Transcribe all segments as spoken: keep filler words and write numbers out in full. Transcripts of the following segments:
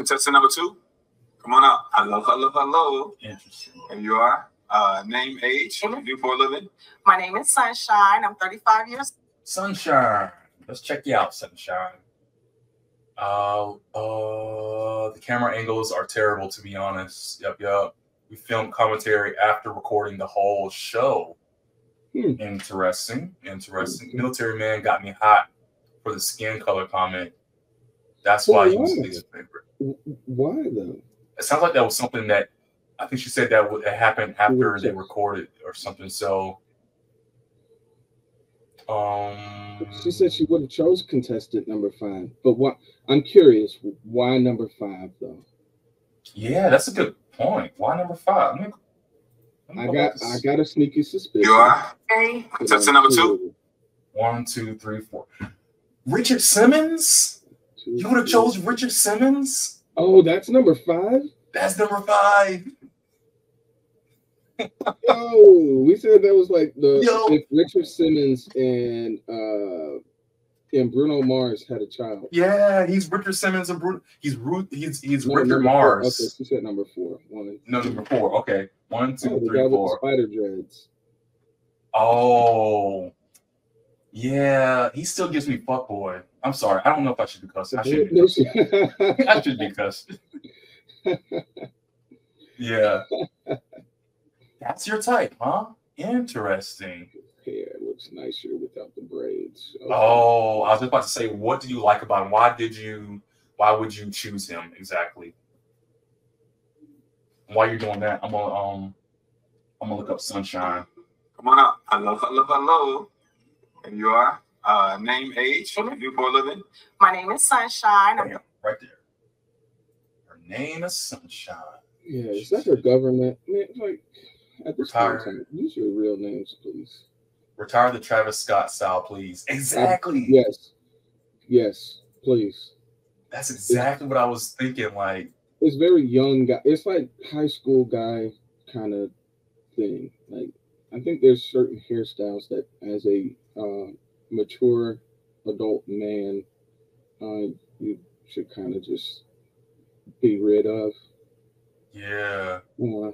Contestant number two, come on up. Hello, hello, hello. Interesting. Here you are. Uh, name, age, what do you do for a living? My name is Sunshine. I'm thirty-five years. Sunshine. Let's check you out, Sunshine. Uh, uh, the camera angles are terrible, to be honest. Yep, yep. We filmed commentary after recording the whole show. Hmm. Interesting, interesting. Hmm. Military man got me hot for the skin color comment. That's well, why he was his favorite. Why though? It sounds like that was something that I think she said that would happen after they recorded or something. So, um, she said she would have chose contestant number five. But what I'm curious, why number five though? Yeah, that's a good point. Why number five? I mean, I got I got a sneaky suspicion. You are? Okay. Contestant number two. One, two, three, four. Richard Simmons? Two, you would have chose Richard Simmons? Oh, that's number five? That's number five. Yo, we said that was like the Yo. if Richard Simmons and uh and Bruno Mars had a child. Yeah, he's Richard Simmons and Bruno. He's Ruth. He's he's no, Richard Mars. Four. Okay, she said number four. One. No, number four. Okay, one, two, oh, the three, guy four. With the spider dreads. Oh, yeah. He still gives me fuck boy. I'm sorry. I don't know if I should be cussed. I should. Be cussed. I should be cussed. Yeah. That's your type, huh? Interesting. Hair looks nicer without the braids. Okay. Oh, I was about to say, what do you like about him? Why did you? Why would you choose him exactly? While you're doing that, I'm gonna um, I'm gonna look up Sunshine. Come on up. Hello, hello, hello. And you are. Uh, name, age, what do you do for a living? My name is Sunshine. Damn, right there. Her name is Sunshine. Yeah, is that her government? Man, like at this time, use your real names, please. Retire the Travis Scott style, please. Exactly. Yes. Yes, please. That's exactly it's, what I was thinking. Like, it's very young guy. It's like high school guy kind of thing. Like, I think there's certain hairstyles that, as a uh, mature adult man, uh, you should kind of just be rid of. Yeah. Yeah.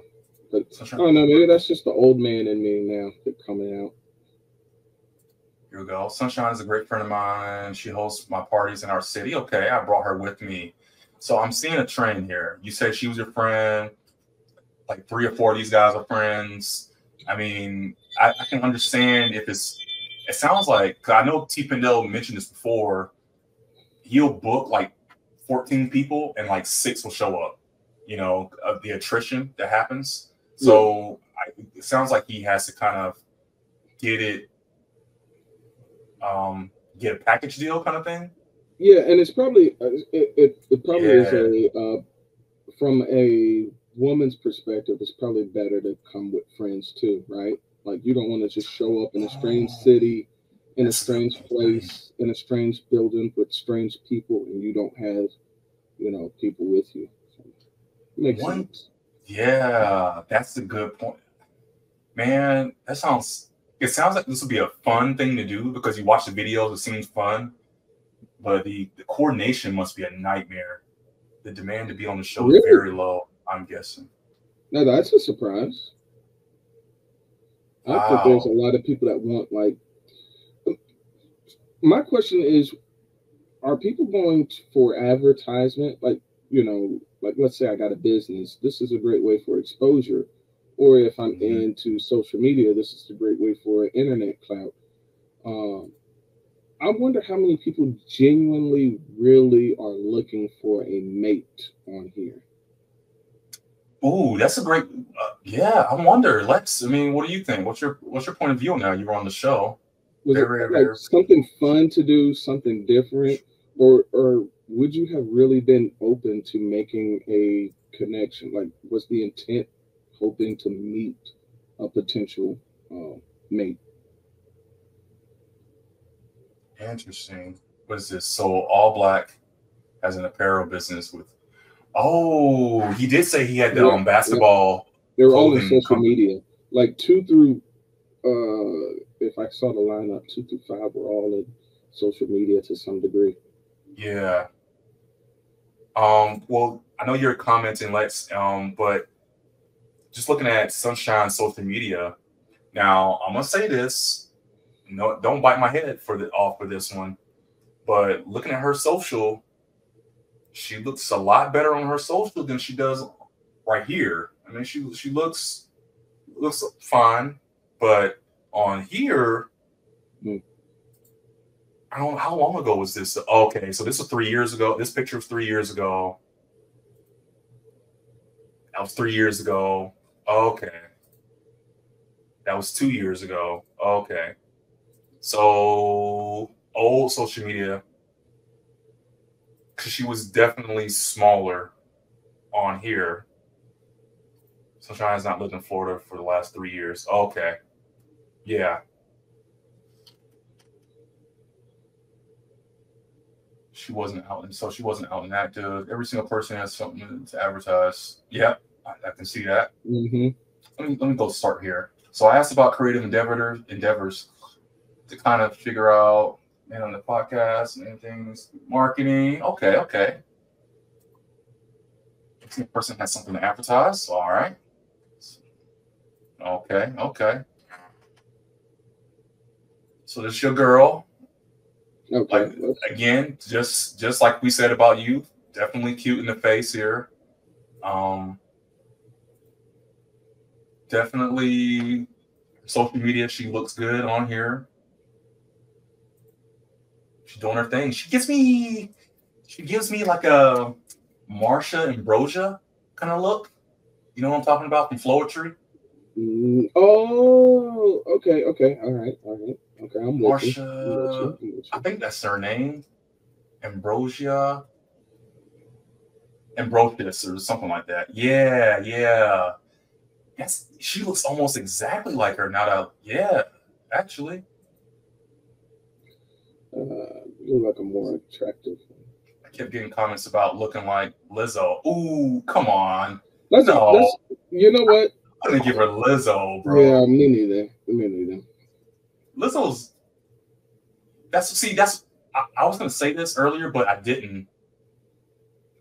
But I don't know. Maybe that's just the old man in me now that coming out. Here we go. Sunshine is a great friend of mine. She hosts my parties in our city. Okay, I brought her with me. So I'm seeing a trend here. You said she was your friend. Like three or four of these guys are friends. I mean, I, I can understand if it's, it sounds like, cause I know T. Pindell mentioned this before. He'll book like fourteen people and like six will show up, you know, of the attrition that happens. So yeah. I, it sounds like he has to kind of get it. Um, get a package deal kind of thing. Yeah, and it's probably it. It, it probably yeah. is a uh, from a woman's perspective, it's probably better to come with friends too, right? Like you don't want to just show up in a strange city, in a strange place, in a strange building with strange people, and you don't have, you know, people with you. So, makes One, sense. Yeah, that's a good point, man. That sounds. It sounds like this would be a fun thing to do because you watch the videos, it seems fun, but the, the coordination must be a nightmare. The demand to be on the show really? is very low, I'm guessing. Now, that's a surprise. I wow. think there's a lot of people that want, like... My question is, are people going for advertisement? Like, you know, like, let's say I got a business. This is a great way for exposure. Or if I'm mm-hmm. into social media, this is a great way for an internet clout. Um, I wonder how many people genuinely really are looking for a mate on here. Oh, that's a great, uh, yeah, I wonder. Lex, I mean, what do you think? What's your what's your point of view now? You were on the show. Was very, it like very... something fun to do, something different? Or, or would you have really been open to making a connection? Like, what's the intent? Hoping to meet a potential uh, mate. Interesting. What is this? So all black has an apparel business with. Oh, he did say he had that yeah, on basketball. Yeah. They're all on social company. media. Like two through, uh, if I saw the lineup, two through five were all in social media to some degree. Yeah. Um, well, I know you're commenting, Lex, um, but just looking at Sunshine's social media. Now, I'm gonna say this. No, don't bite my head for the off for this one. But looking at her social, she looks a lot better on her social than she does right here. I mean, she she looks looks fine, but on here, mm. I don't. How long ago was this? Okay, so this was three years ago. This picture was three years ago. That was three years ago. Okay, that was two years ago. Okay, so old social media, because she was definitely smaller on here. Sunshine has not lived in Florida for the last three years. Okay. Yeah. She wasn't out, and so she wasn't out and active. Every single person has something to advertise. Yeah, I, I can see that. Mm-hmm. Let me let me go start here. So I asked about creative endeavor endeavors to kind of figure out, man, on the podcast and anything, marketing. Okay, okay. Every single person has something to advertise. All right. Okay, okay. So this is your girl. Okay. Like, again, just just like we said about you, definitely cute in the face here. Um, definitely social media. She looks good on here. She's doing her thing. She gives me, she gives me like a Marsha Ambrosia kind of look. You know what I'm talking about from Floetry? Mm, oh, okay, okay, all right, all right. Okay, I'm Marsha, I'm with you. I'm with you. I think that's her name. Ambrosia. Ambrosius or something like that. Yeah, yeah. That's, she looks almost exactly like her. Not a, yeah, actually. Uh, you look like a more attractive one. I kept getting comments about looking like Lizzo. Ooh, come on. That's, no. That's, you know what? I'm going to give her Lizzo, bro. Yeah, me neither. Me neither. Lizzo's, that's, see, that's, I, I was going to say this earlier, but I didn't.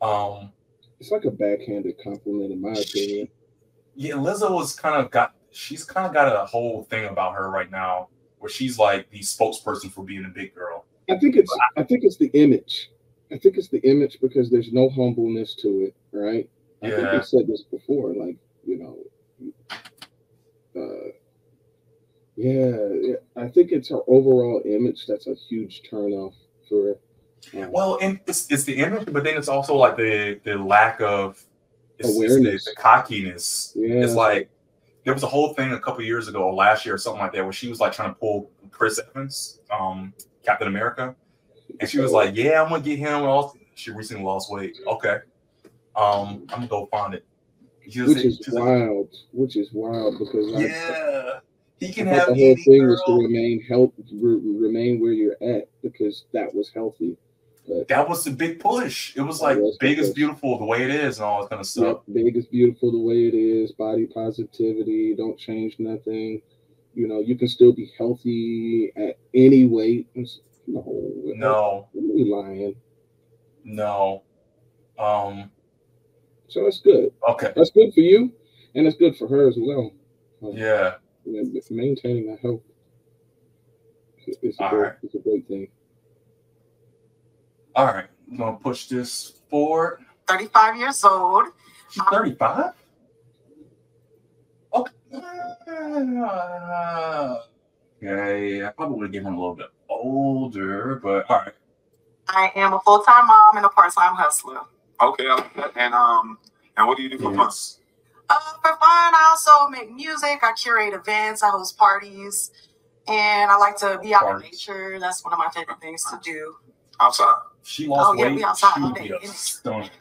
Um, It's like a backhanded compliment, in my opinion. Yeah, Lizzo's kind of got, she's kind of got a whole thing about her right now where she's like the spokesperson for being a big girl. I think it's, I, I think it's the image. I think it's the image because there's no humbleness to it, right? I yeah. think I said this before, like, you know, uh, yeah, I think it's her overall image that's a huge turnoff for her. Um, well, and it's it's the image, but then it's also like the the lack of it's, awareness, it's the, the cockiness. Yeah. It's like there was a whole thing a couple years ago, or last year, or something like that, where she was like trying to pull Chris Evans, um, Captain America, and she was like, "Yeah, I'm gonna get him." All she recently lost weight. Okay, um, I'm gonna go find it. She was, which is she was wild. Like, which is wild because yeah. I, He can I have the whole thing girl. was to remain help, re, remain where you're at because that was healthy. But that was the big push. It was like was big is beautiful the way it is and all that kind of stuff. Yep, big is beautiful the way it is. Body positivity. Don't change nothing. You know you can still be healthy at any weight. No, no, you're really lying. No, um. So that's good. Okay, that's good for you, and it's good for her as well. Um, yeah. Maintaining that health is a, right. a great thing. All right, I'm gonna push this forward. thirty-five years old. thirty-five? Okay. Okay, I probably would have given him a little bit older, but all right. I am a full-time mom and a part-time hustler. Okay, and um, and what do you do for fun? Yes. Uh, for fun, I also make music. I curate events. I host parties, and I like to be out in nature. That's one of my favorite things to do. Outside, she lost weight. Oh yeah, be outside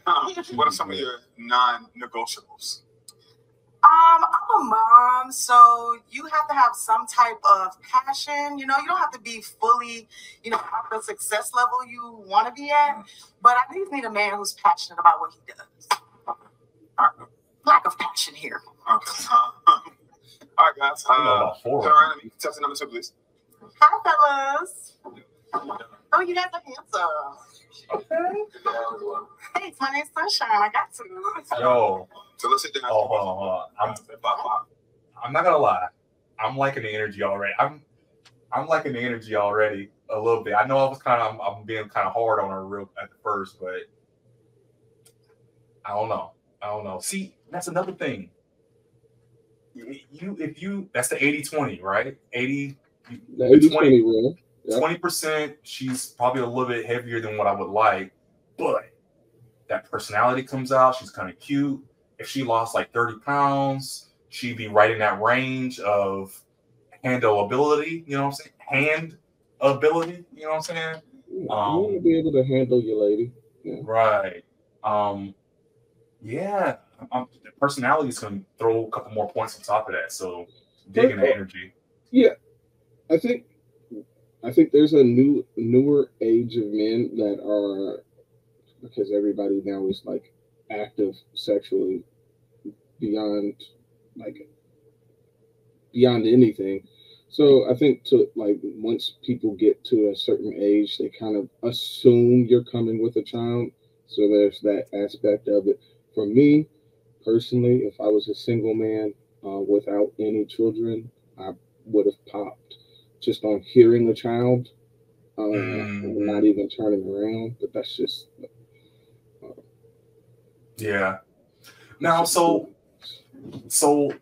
all day. What are some of your non-negotiables? Um, I'm a mom, so you have to have some type of passion. You know, you don't have to be fully, you know, at the success level you want to be at, but I just need a man who's passionate about what he does. All right. Lack of passion here. Okay. All right, guys. Uh, all right, let me test the number two, please. Hi, fellas. Oh, you guys are handsome. Okay. Thanks. My name's Sunshine. I got to. Yo. So let's sit down. Oh, hold on, hold on. I'm, I'm not gonna lie. I'm liking the energy already. I'm I'm liking the energy already a little bit. I know I was kind of I'm, I'm being kind of hard on her real at the first, but I don't know. I don't know. See, that's another thing. You, if you, that's the eighty twenty, right? eighty, twenty, yeah. twenty percent, she's probably a little bit heavier than what I would like, but that personality comes out. She's kind of cute. If she lost like thirty pounds, she'd be right in that range of handleability. You know what I'm saying? Handability. You know what I'm saying? You um, want to be able to handle your lady. Yeah. Right. Um, yeah. Um, the personality is going to throw a couple more points on top of that. So digging the energy. Yeah, I think I think there's a new newer age of men that are, because everybody now is like active sexually beyond like beyond anything. So I think to like once people get to a certain age, they kind of assume you're coming with a child. So there's that aspect of it. For me, personally, if I was a single man uh, without any children, I would have popped just on hearing a child, uh, mm. not even turning around. But that's just, uh, yeah. Now, so, so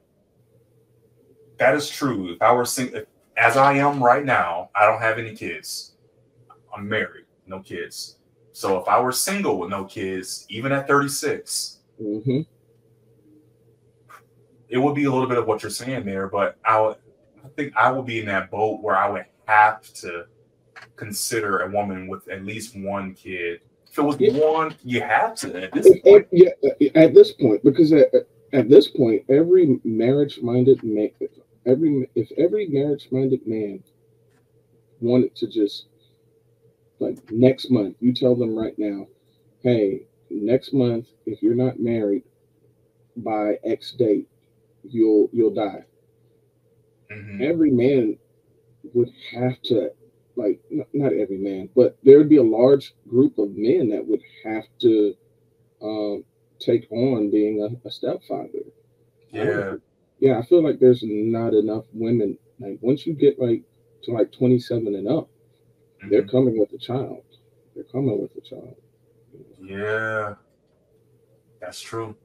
that is true. If I were single, as I am right now, I don't have any kids. I'm married, no kids. So if I were single with no kids, even at thirty-six. Mm-hmm. It would be a little bit of what you're saying there, but I, would, I think I would be in that boat where I would have to consider a woman with at least one kid. If it was yeah. one, you have to at this point. Yeah, at this point, because at, at this point, every marriage-minded man, every if every marriage-minded man wanted to just like next month, you tell them right now, hey, next month, if you're not married by X date, you'll you'll die. Mm-hmm. Every man would have to, like, not every man, but there would be a large group of men that would have to um, take on being a, a stepfather. Yeah, I, yeah. I feel like there's not enough women. Like once you get like to like twenty-seven and up, mm-hmm. they're coming with a child. They're coming with a child. Yeah, that's true.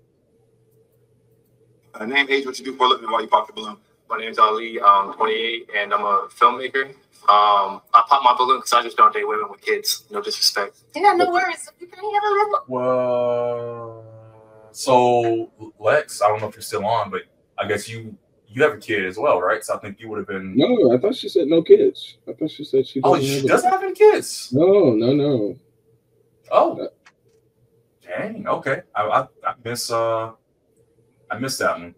Uh, name, age, what you do for a living while you pop the balloon. My name's Ali, I'm twenty-eight, and I'm a filmmaker. Um, I pop my balloon because I just don't date women with kids. No disrespect. Yeah, no worries. You can't handle it. Well, so Lex, I don't know if you're still on, but I guess you you have a kid as well, right? So I think you would have been. No, I thought she said no kids. I thought she said she. Oh, she doesn't have any kids. No, no, no. Oh. Uh, Dang. Okay. I I, I miss uh. I missed that one.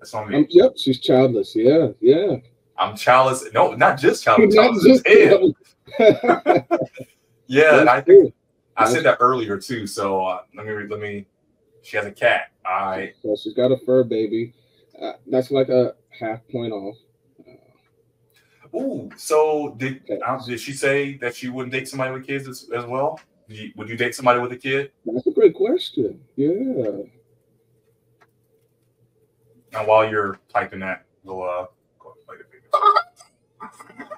That's on me. Um, yep, she's childless. Yeah, yeah. I'm childless. No, not just childless. Not childless just childless. Yeah, and I think I said that earlier too. So uh, let me let me. She has a cat. All right. So she's got a fur baby. Uh, that's like a half point off. Uh, Ooh. So did uh, did she say that she wouldn't date somebody with kids as, as well? Did you, would you date somebody with a kid? That's a great question. Yeah. Now, while you're typing that, we'll uh, go and play the video.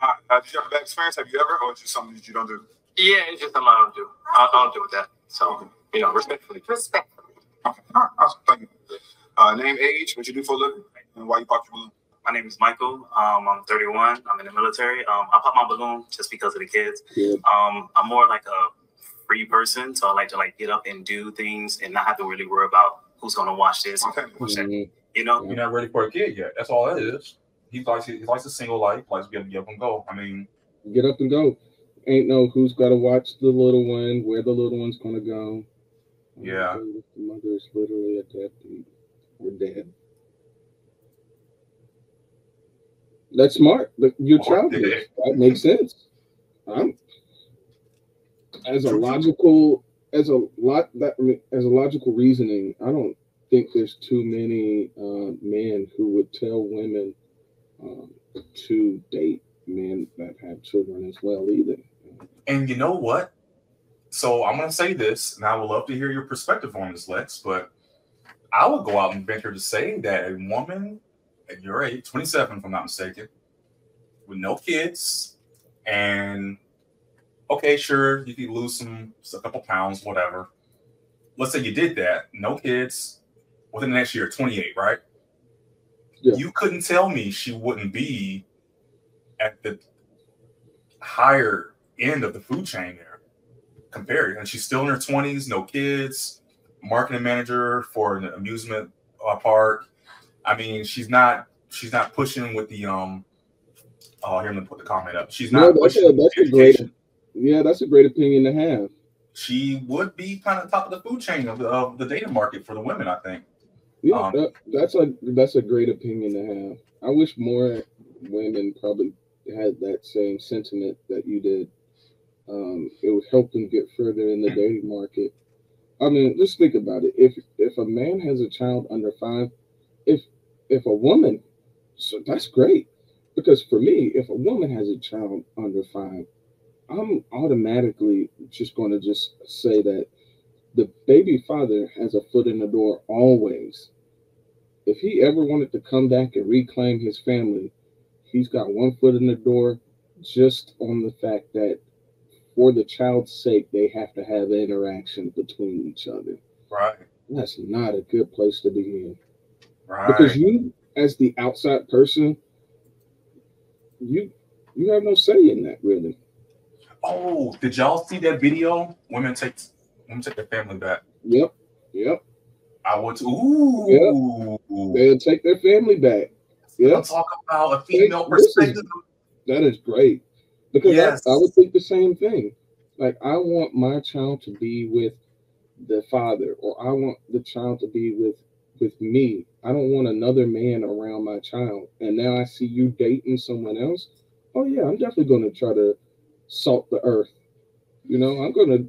Uh, have you ever had experience? Have you ever, or is it something that you don't do? Yeah, it's just something I don't do. I, I don't do with that. So, you know, respectfully. Respectfully. Okay. All right. Awesome. Thank you. Uh, name, age, what you do for a living, and why you pop your balloon? My name is Michael. Um, I'm thirty-one. I'm in the military. Um, I pop my balloon just because of the kids. Yeah. Um, I'm more like a free person, so I like to like get up and do things and not have to really worry about who's gonna watch this? Okay. Mm-hmm. You know, you're not ready for a kid yet. That's all that is. He likes he likes a single life. He likes to get up and go. I mean, get up and go. Ain't no who's got to watch the little one, where the little one's gonna go. Yeah, the mother is literally a deadbeat. We're dead. That's smart. You're childish. That makes sense. I'm, as a logical. As a lot that as a logical reasoning, I don't think there's too many uh, men who would tell women um, to date men that have children as well either. Uh, And you know what? So I'm going to say this, and I would love to hear your perspective on this, Lex, but I would go out and venture to say that a woman at your age, twenty-seven, if I'm not mistaken, with no kids, and okay, sure, you could lose some a couple pounds, whatever. Let's say you did that, no kids, within the next year, twenty-eight, right? Yeah. You couldn't tell me she wouldn't be at the higher end of the food chain there compared. And she's still in her twenties, no kids, marketing manager for an amusement park. I mean, she's not she's not pushing with the um oh here I'm gonna put the comment up. She's not no, that's pushing a, that's with a great, yeah, that's a great opinion to have. She would be kind of top of the food chain of the, of the dating market for the women, I think. Yeah, um, that, that's a that's a great opinion to have. I wish more women probably had that same sentiment that you did. Um, it would help them get further in the dating market. I mean, just think about it. If if a man has a child under five, if if a woman, so that's great. Because for me, if a woman has a child under five, I'm automatically just going to just say that the baby father has a foot in the door always. If he ever wanted to come back and reclaim his family, he's got one foot in the door just on the fact that for the child's sake, they have to have interaction between each other. Right. That's not a good place to be in. Right. Because you, as the outside person, you you have no say in that, really. Oh, did y'all see that video? Women take women take their family back. Yep. Yep. I want to. Ooh. Yep. They'll take their family back. Yeah. I'll talk about a female hey, perspective. That is great. Because yes. I, I would think the same thing. Like, I want my child to be with the father, or I want the child to be with, with me. I don't want another man around my child. And now I see you dating someone else. Oh, yeah, I'm definitely going to try to salt the earth. You know, I'm going to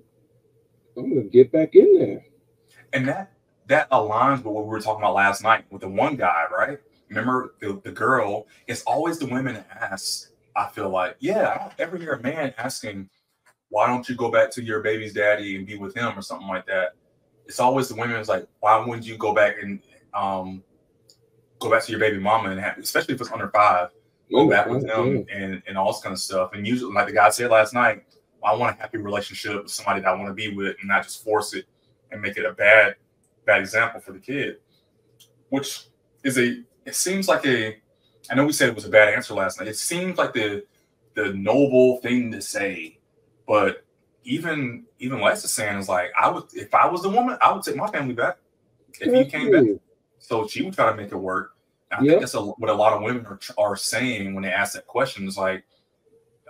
I'm going to get back in there. And that, that aligns with what we were talking about last night with the one guy, right? Remember, the, the girl, it's always the women that ask, I feel like, yeah, I don't ever hear a man asking, why don't you go back to your baby's daddy and be with him or something like that? It's always the women that's like, why wouldn't you go back and um, go back to your baby mama and have, especially if it's under five, go oh, back with oh, them yeah. and, and all this kind of stuff. And usually, like the guy said last night, I want a happy relationship with somebody that I want to be with and not just force it and make it a bad, bad example for the kid, which is a, it seems like a, I know we said it was a bad answer last night. It seems like the the noble thing to say, but even even Lex is saying is like, I would, if I was the woman, I would take my family back if you came back. So she would try to make it work. And I yep. think that's a, what a lot of women are, are saying when they ask that question. It's like,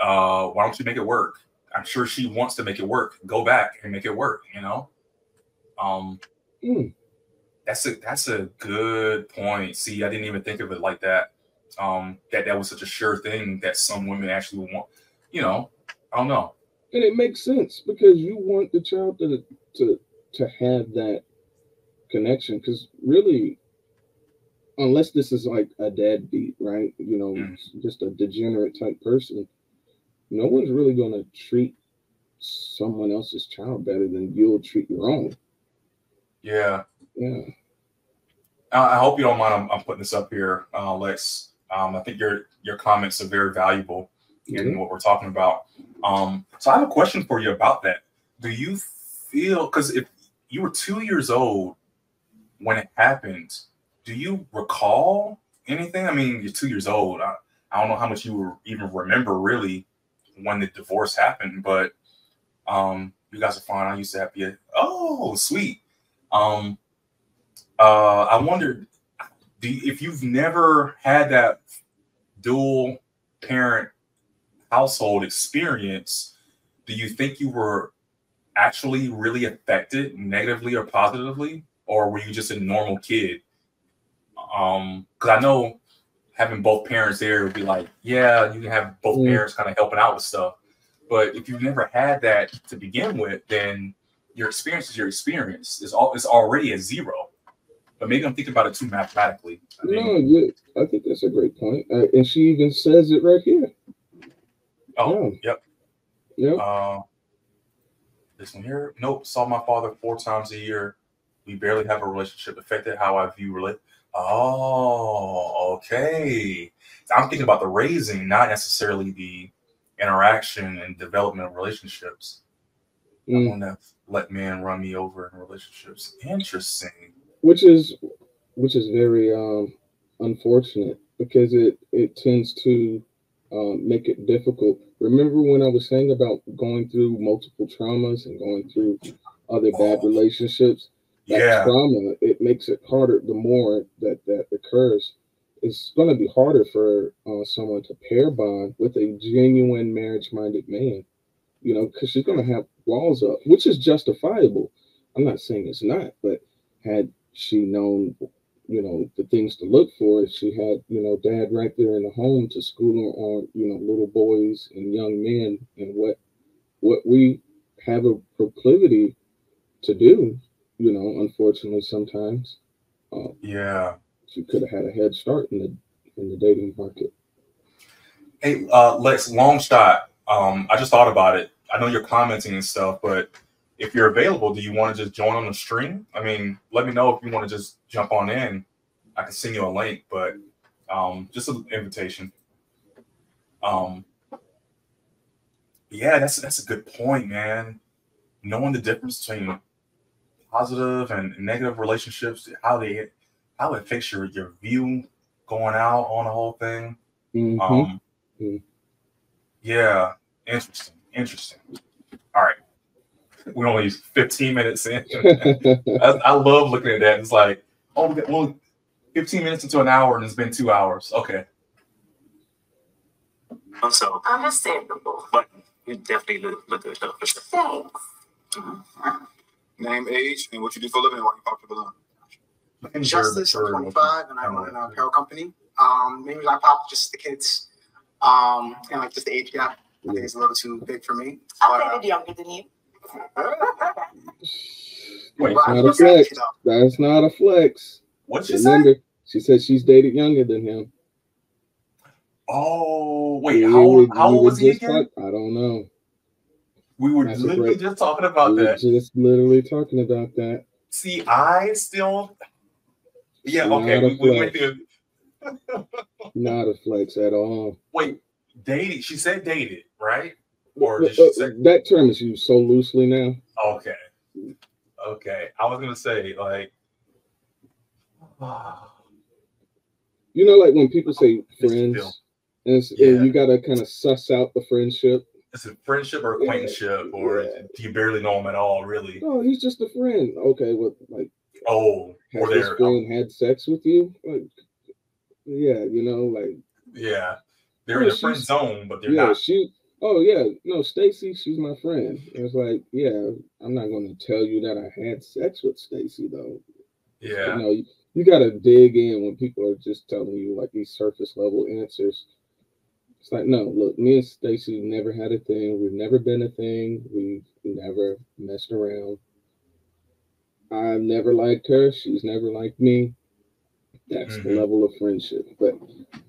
uh, why don't you make it work? I'm sure she wants to make it work. Go back and make it work. You know. Um. Mm. That's a that's a good point. See, I didn't even think of it like that. Um, that that was such a sure thing that some women actually want. You know, I don't know. And it makes sense because you want the child to to to have that connection. Because really, unless this is like a deadbeat, right? You know, mm. just a degenerate type person, no one's really going to treat someone else's child better than you'll treat your own. Yeah. Yeah. I hope you don't mind. I'm, I'm putting this up here, uh, Lex. Um, I think your your comments are very valuable mm-hmm. in what we're talking about. Um, so I have a question for you about that. Do you feel, because if you were two years old when it happened, do you recall anything? I mean, you're two years old. I, I don't know how much you were, even remember really when the divorce happened, but um, you guys are fine. I used to have you. Oh, sweet. Um, Uh, I wondered do you, if you've never had that dual parent household experience, do you think you were actually really affected negatively or positively, or were you just a normal kid? Um, because I know having both parents there would be like, yeah, you can have both mm-hmm. parents kind of helping out with stuff. But if you've never had that to begin with, then your experience is your experience. It's, all, it's already a zero. But maybe I'm thinking about it too mathematically. I mean, no, yeah, I think that's a great point. Uh, and she even says it right here. Oh, yeah. Yep. Yep. Um, this one here. Nope. Saw my father four times a year. We barely have a relationship. Affected how I view relate. Oh, okay. I'm thinking about the raising, not necessarily the interaction and development of relationships. Mm. I want to let man run me over in relationships. Interesting. Which is, which is very um, unfortunate because it it tends to um, make it difficult. Remember when I was saying about going through multiple traumas and going through other bad oh. relationships? That yeah. trauma, it makes it harder. The more that that occurs, it's going to be harder for uh, someone to pair bond with a genuine marriage-minded man, you know, because she's going to have walls up, which is justifiable. I'm not saying it's not, but had she known, you know, the things to look for, if she had, you know, dad right there in the home to school on, you know, little boys and young men and what what we have a proclivity to do. You know, unfortunately, sometimes. Um, yeah. You could have had a head start in the in the dating market. Hey, uh, Lex, long shot. Um, I just thought about it. I know you're commenting and stuff, but if you're available, do you want to just join on the stream? I mean, let me know if you want to just jump on in. I can send you a link, but um, just an invitation. Um, yeah, that's that's a good point, man. Knowing the difference between positive and negative relationships, how they how it affects your, your view going out on the whole thing. Mm-hmm. Um, mm. Yeah, interesting, interesting. All right, we're only fifteen minutes in. I, I love looking at that. It's like, oh, well, fifteen minutes into an hour, and it's been two hours. Okay. Also understandable, but you definitely look look good though. Thanks. Mm-hmm. Name, age, and what you do for a living and why you pop the balloon. Justice, twenty-five, and I run an apparel company. Um, maybe I pop just the kids, um, and like just the age gap. I think it's a little too big for me. I think it's younger than you. Wait, it's not a flex. That's not a flex. What'd you say? She said she's dated younger than him. Oh, wait, how old, how old was he again? I don't know. We were That's literally just talking about we that. We were just literally talking about that. See, I still... Yeah, Not okay. We, we went through... Not a flex at all. Wait, dated. She said dated, right? Or did she say... That term is used so loosely now. Okay. Okay. I was going to say, like... You know, like when people say friends, and, it's, yeah. and you got to kind of suss out the friendship. It's a friendship or acquaintanceship, yeah, or yeah. do you barely know him at all, really? No, he's just a friend. Okay, well, like, oh, has or this friend had sex with you? Like, yeah, you know, like, yeah, they're in the friend zone, but they're yeah, not. She, oh yeah, no, Stacy, she's my friend. And it's like, yeah, I'm not going to tell you that I had sex with Stacy though. Yeah, you know, you, you got to dig in when people are just telling you like these surface level answers. It's like, no, look, me and Stacy never had a thing. We've never been a thing. We've never messed around. I've never liked her. She's never liked me. That's mm-hmm. the level of friendship. But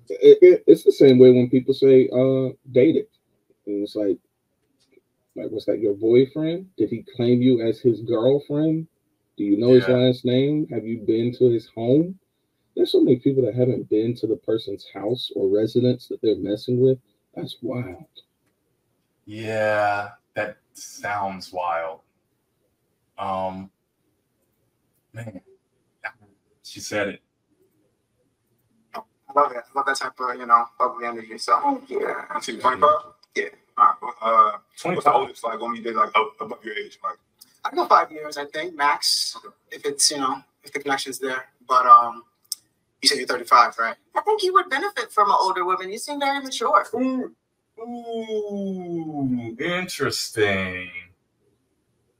it, it, it's the same way when people say uh, dated. And it's like, like, was that your boyfriend? Did he claim you as his girlfriend? Do you know yeah. his last name? Have you been to his home? There's so many people that haven't been to the person's house or residence that they're messing with. That's wild. Yeah, that sounds wild. Um, man, she said it. I love it. I love that type of, you know, bubbly energy. So, oh, yeah. I'm twenty-five? Yeah. All right. Uh, twenty-five. What's the oldest, like, when you did, like, above your age? Like, I can go five years, I think, max, if it's, you know, if the connection's there. But, um, you said you're thirty-five, right? I think you would benefit from an older woman. You seem very mature. Ooh, ooh, interesting.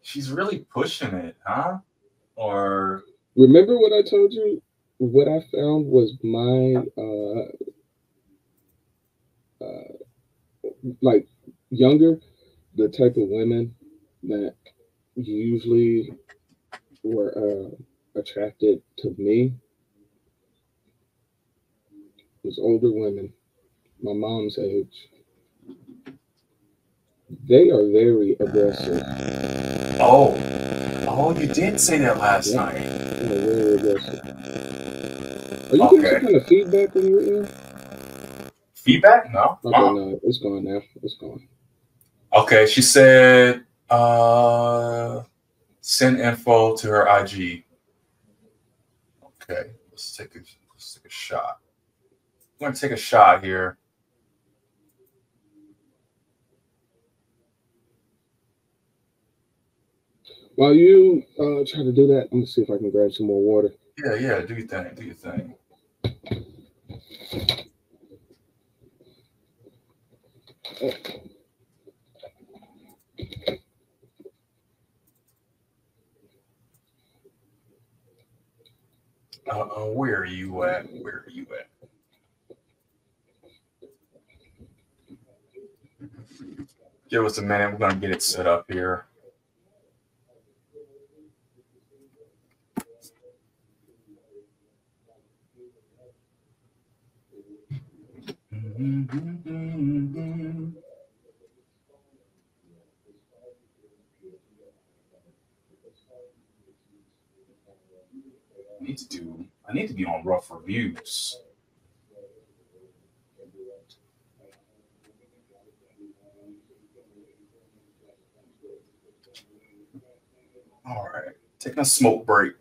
She's really pushing it, huh? Or remember what I told you? What I found was my uh, uh, like younger, the type of women that usually were uh, attracted to me. It was older women, my mom's age. They are very aggressive. Oh, oh, you did say that last yeah. night. They're very aggressive. Are you okay. getting some kind of feedback when you're in? Feedback? No. Okay, uh-huh. no, it's gone now. It's gone. Okay, she said, uh, send info to her I G. Okay, let's take a let's take a shot. I'm gonna take a shot here. While you uh, try to do that, I'm gonna see if I can grab some more water. Yeah, yeah, do your thing, do your thing. Oh. Uh-oh, where are you at? Where are you at? Give us a minute. We're going to get it set up here. I need to do, I need to be on Rough Reviews. All right, taking a smoke break.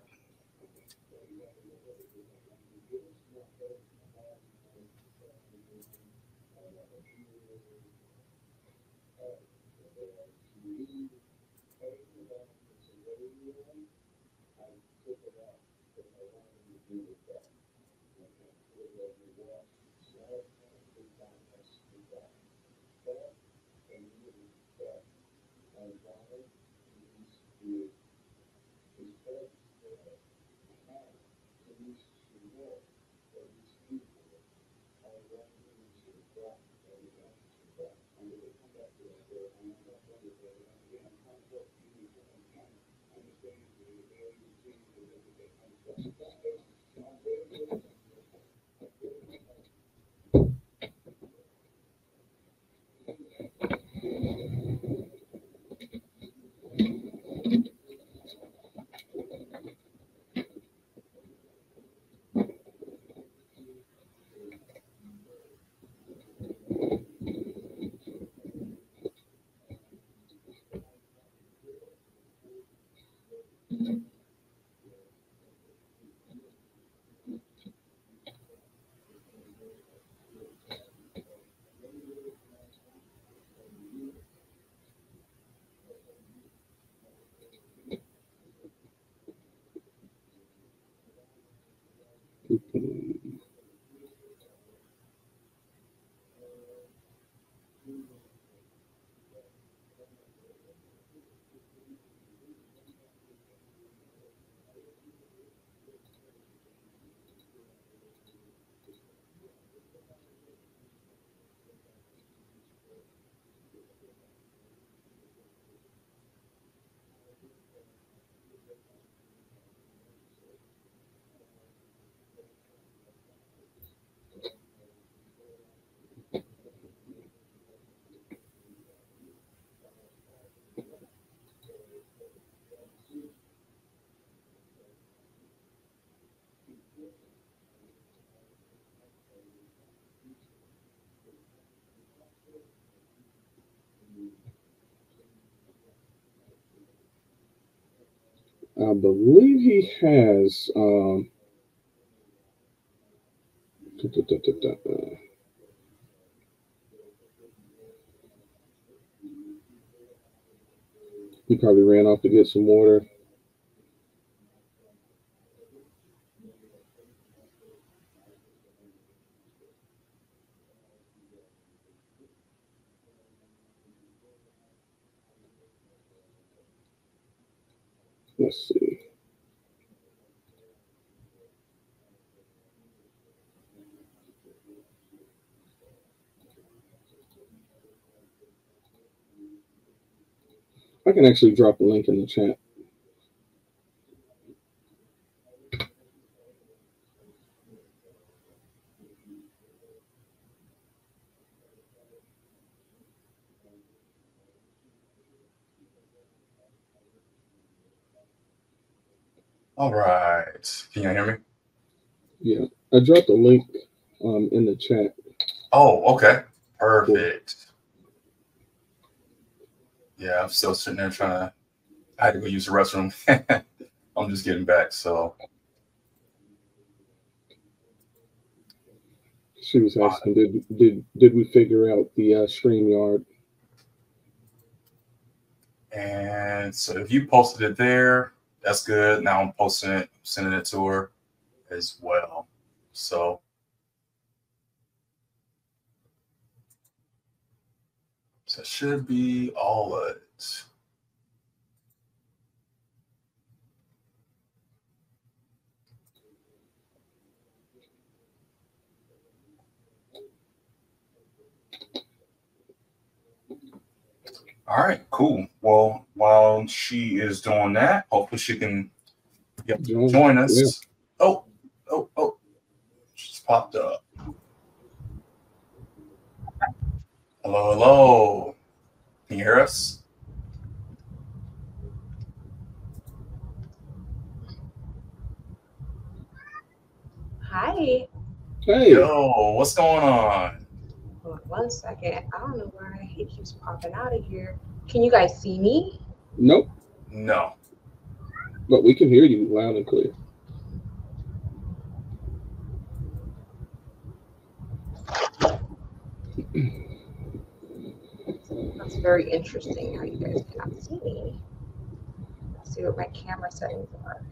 I believe he has. Um, da, da, da, da, da, da. He probably ran off to get some water. Let's see. I can actually drop a link in the chat. All right. Can you hear me? Yeah. I dropped a link um, in the chat. Oh, okay. Perfect. Yeah, I'm still sitting there trying to... I had to go use the restroom. I'm just getting back, so... She was asking, did did did we figure out the uh, StreamYard? And so if you posted it there, that's good. Now I'm posting it, sending it to her as well. So that should be all of it. All right, cool. Well, while she is doing that, hopefully she can yep, join us. Yeah. Oh, oh, oh. She's popped up. Hello, hello. Can you hear us? Hi. Hey. Yo, what's going on? One second. I don't know why he keeps popping out of here. Can you guys see me? Nope. No. But we can hear you loud and clear. That's very interesting how you guys cannot see me. Let's see what my camera settings are.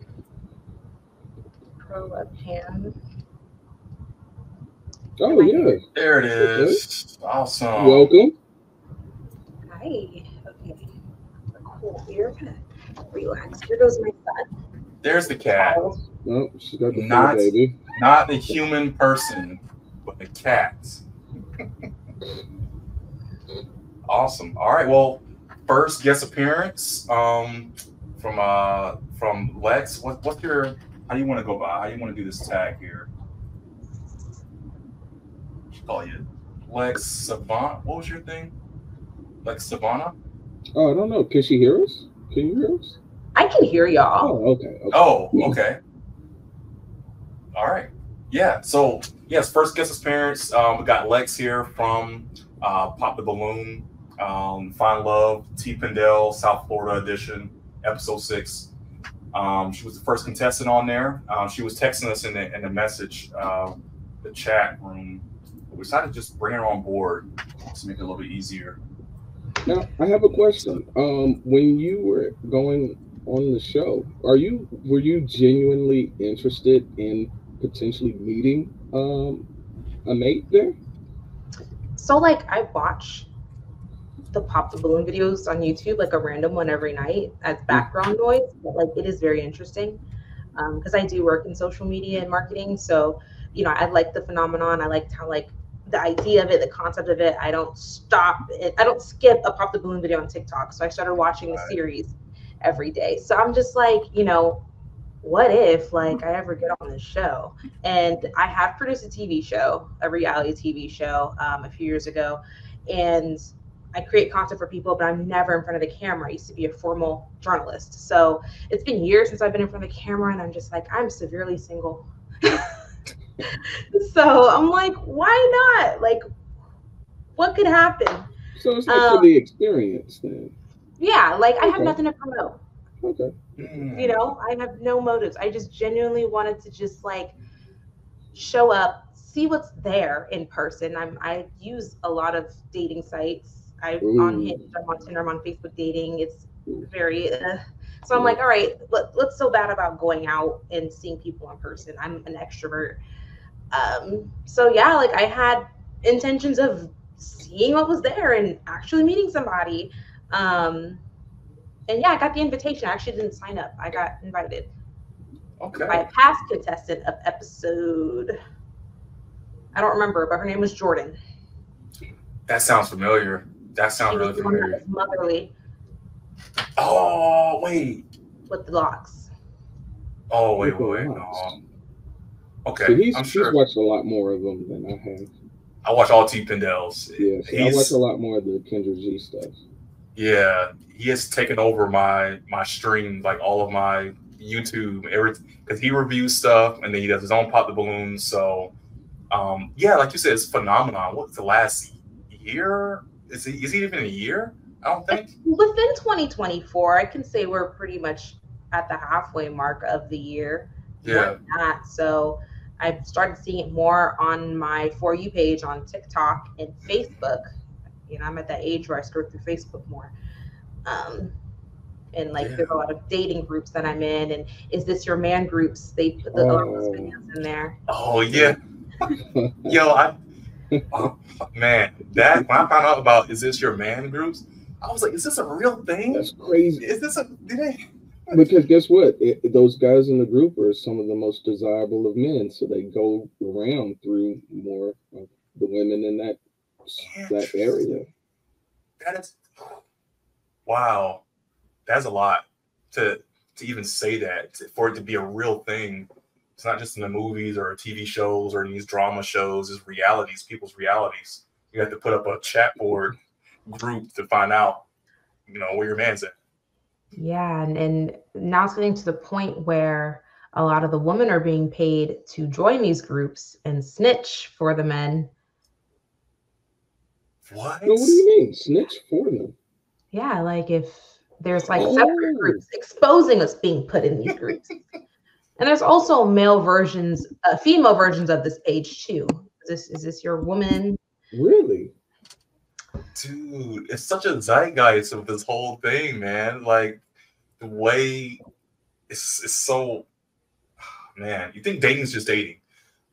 Pro webcam. Oh, yeah. There it is. Okay. Awesome. Welcome. Hi. Okay. Cool here. Relax. Here goes my son. There's the cat. Oh, no, she got the not, cat, baby. Not the human person, but the cat. Awesome. All right. Well, first guest appearance um, from uh, from Lex. What, what's your, how do you want to go by? How do you want to do this tag here? Call you Lex Savant. What was your thing? Lex Savannah? Oh, I don't know. Can she hear us? Can you hear us? I can hear y'all. Oh, okay, okay. Oh, okay. All right. Yeah. So, yes, first guest appearance. Um, we got Lex here from uh, Pop the Balloon, um, Find Love, T. Pindell, South Florida edition, episode six. Um, she was the first contestant on there. Um, she was texting us in the in the message, uh, the chat room. We decided to just bring her on board to make it a little bit easier. Now, I have a question. Um, when you were going on the show, are you were you genuinely interested in potentially meeting um, a mate there? So, like, I watch the Pop the Balloon videos on YouTube, like a random one every night as background noise. But, like, it is very interesting because um, I do work in social media and marketing, so you know I like the phenomenon. I liked how like. the idea of it, the concept of it. I don't stop it. I don't skip a Pop the Balloon video on TikTok. So I started watching the series every day. So I'm just like, you know, what if like I ever get on this show? And I have produced a T V show, a reality T V show um, a few years ago. And I create content for people, but I'm never in front of the camera. I used to be a formal journalist. So it's been years since I've been in front of the camera and I'm just like, I'm severely single. So I'm like, why not? Like, what could happen? So it's like um, for the experience then. Yeah, like okay. I have nothing to promote. Okay. You know, I have no motives. I just genuinely wanted to just like show up, see what's there in person. I'm I use a lot of dating sites. I'm Ooh. on Hinge, I'm on Tinder, I'm on Facebook dating. It's very. Uh, So I'm like, all right, what, what's so bad about going out and seeing people in person? I'm an extrovert. Um, so yeah, like I had intentions of seeing what was there and actually meeting somebody. Um, and yeah, I got the invitation. I actually didn't sign up. I got invited okay. by a past contestant of episode. I don't remember, but her name was Jordan. That sounds familiar. That sounds she really familiar. Motherly. Oh wait. With the locks. Oh wait, wait, wait. Um, okay, so he's, I'm he's sure. watched a lot more of them than I have. I watch all T. Pindells. Yeah, so I watch a lot more of the Kendrick Z stuff. Yeah, he has taken over my my stream, like all of my YouTube, everything, because he reviews stuff and then he does his own Pop the Balloon. So, um, yeah, like you said, it's phenomenon. What's the last year? Is it, is it even a year? I don't think. Within twenty twenty-four, I can say we're pretty much at the halfway mark of the year. Yeah. Not, so I've started seeing it more on my For You page on TikTok and Facebook. You know, I'm at that age where I scroll through Facebook more. Um, and like yeah. there's a lot of dating groups that I'm in, and is this your man groups? They put the oh. those videos in there. Oh yeah. Yo, I oh, man, that when I found out about is this your man groups, I was like, is this a real thing? That's crazy. Is this a did they Because guess what? It, those guys in the group are some of the most desirable of men, so they go around through more of the women in that that area. That is, wow, that's a lot to to even say that to, for it to be a real thing. It's not just in the movies or T V shows or in these drama shows. It's realities, people's realities. You have to put up a chat board group to find out, you know, where your man's at. Yeah, and, and now it's getting to the point where a lot of the women are being paid to join these groups and snitch for the men. What? No, what do you mean? Snitch for them? Yeah, like if there's like oh. separate groups exposing us being put in these groups. And there's also male versions, uh, female versions of this page too. Is this, is this your woman? Really? Dude, it's such a zeitgeist of this whole thing, man. Like the way it's, it's so, man. You think dating's just dating?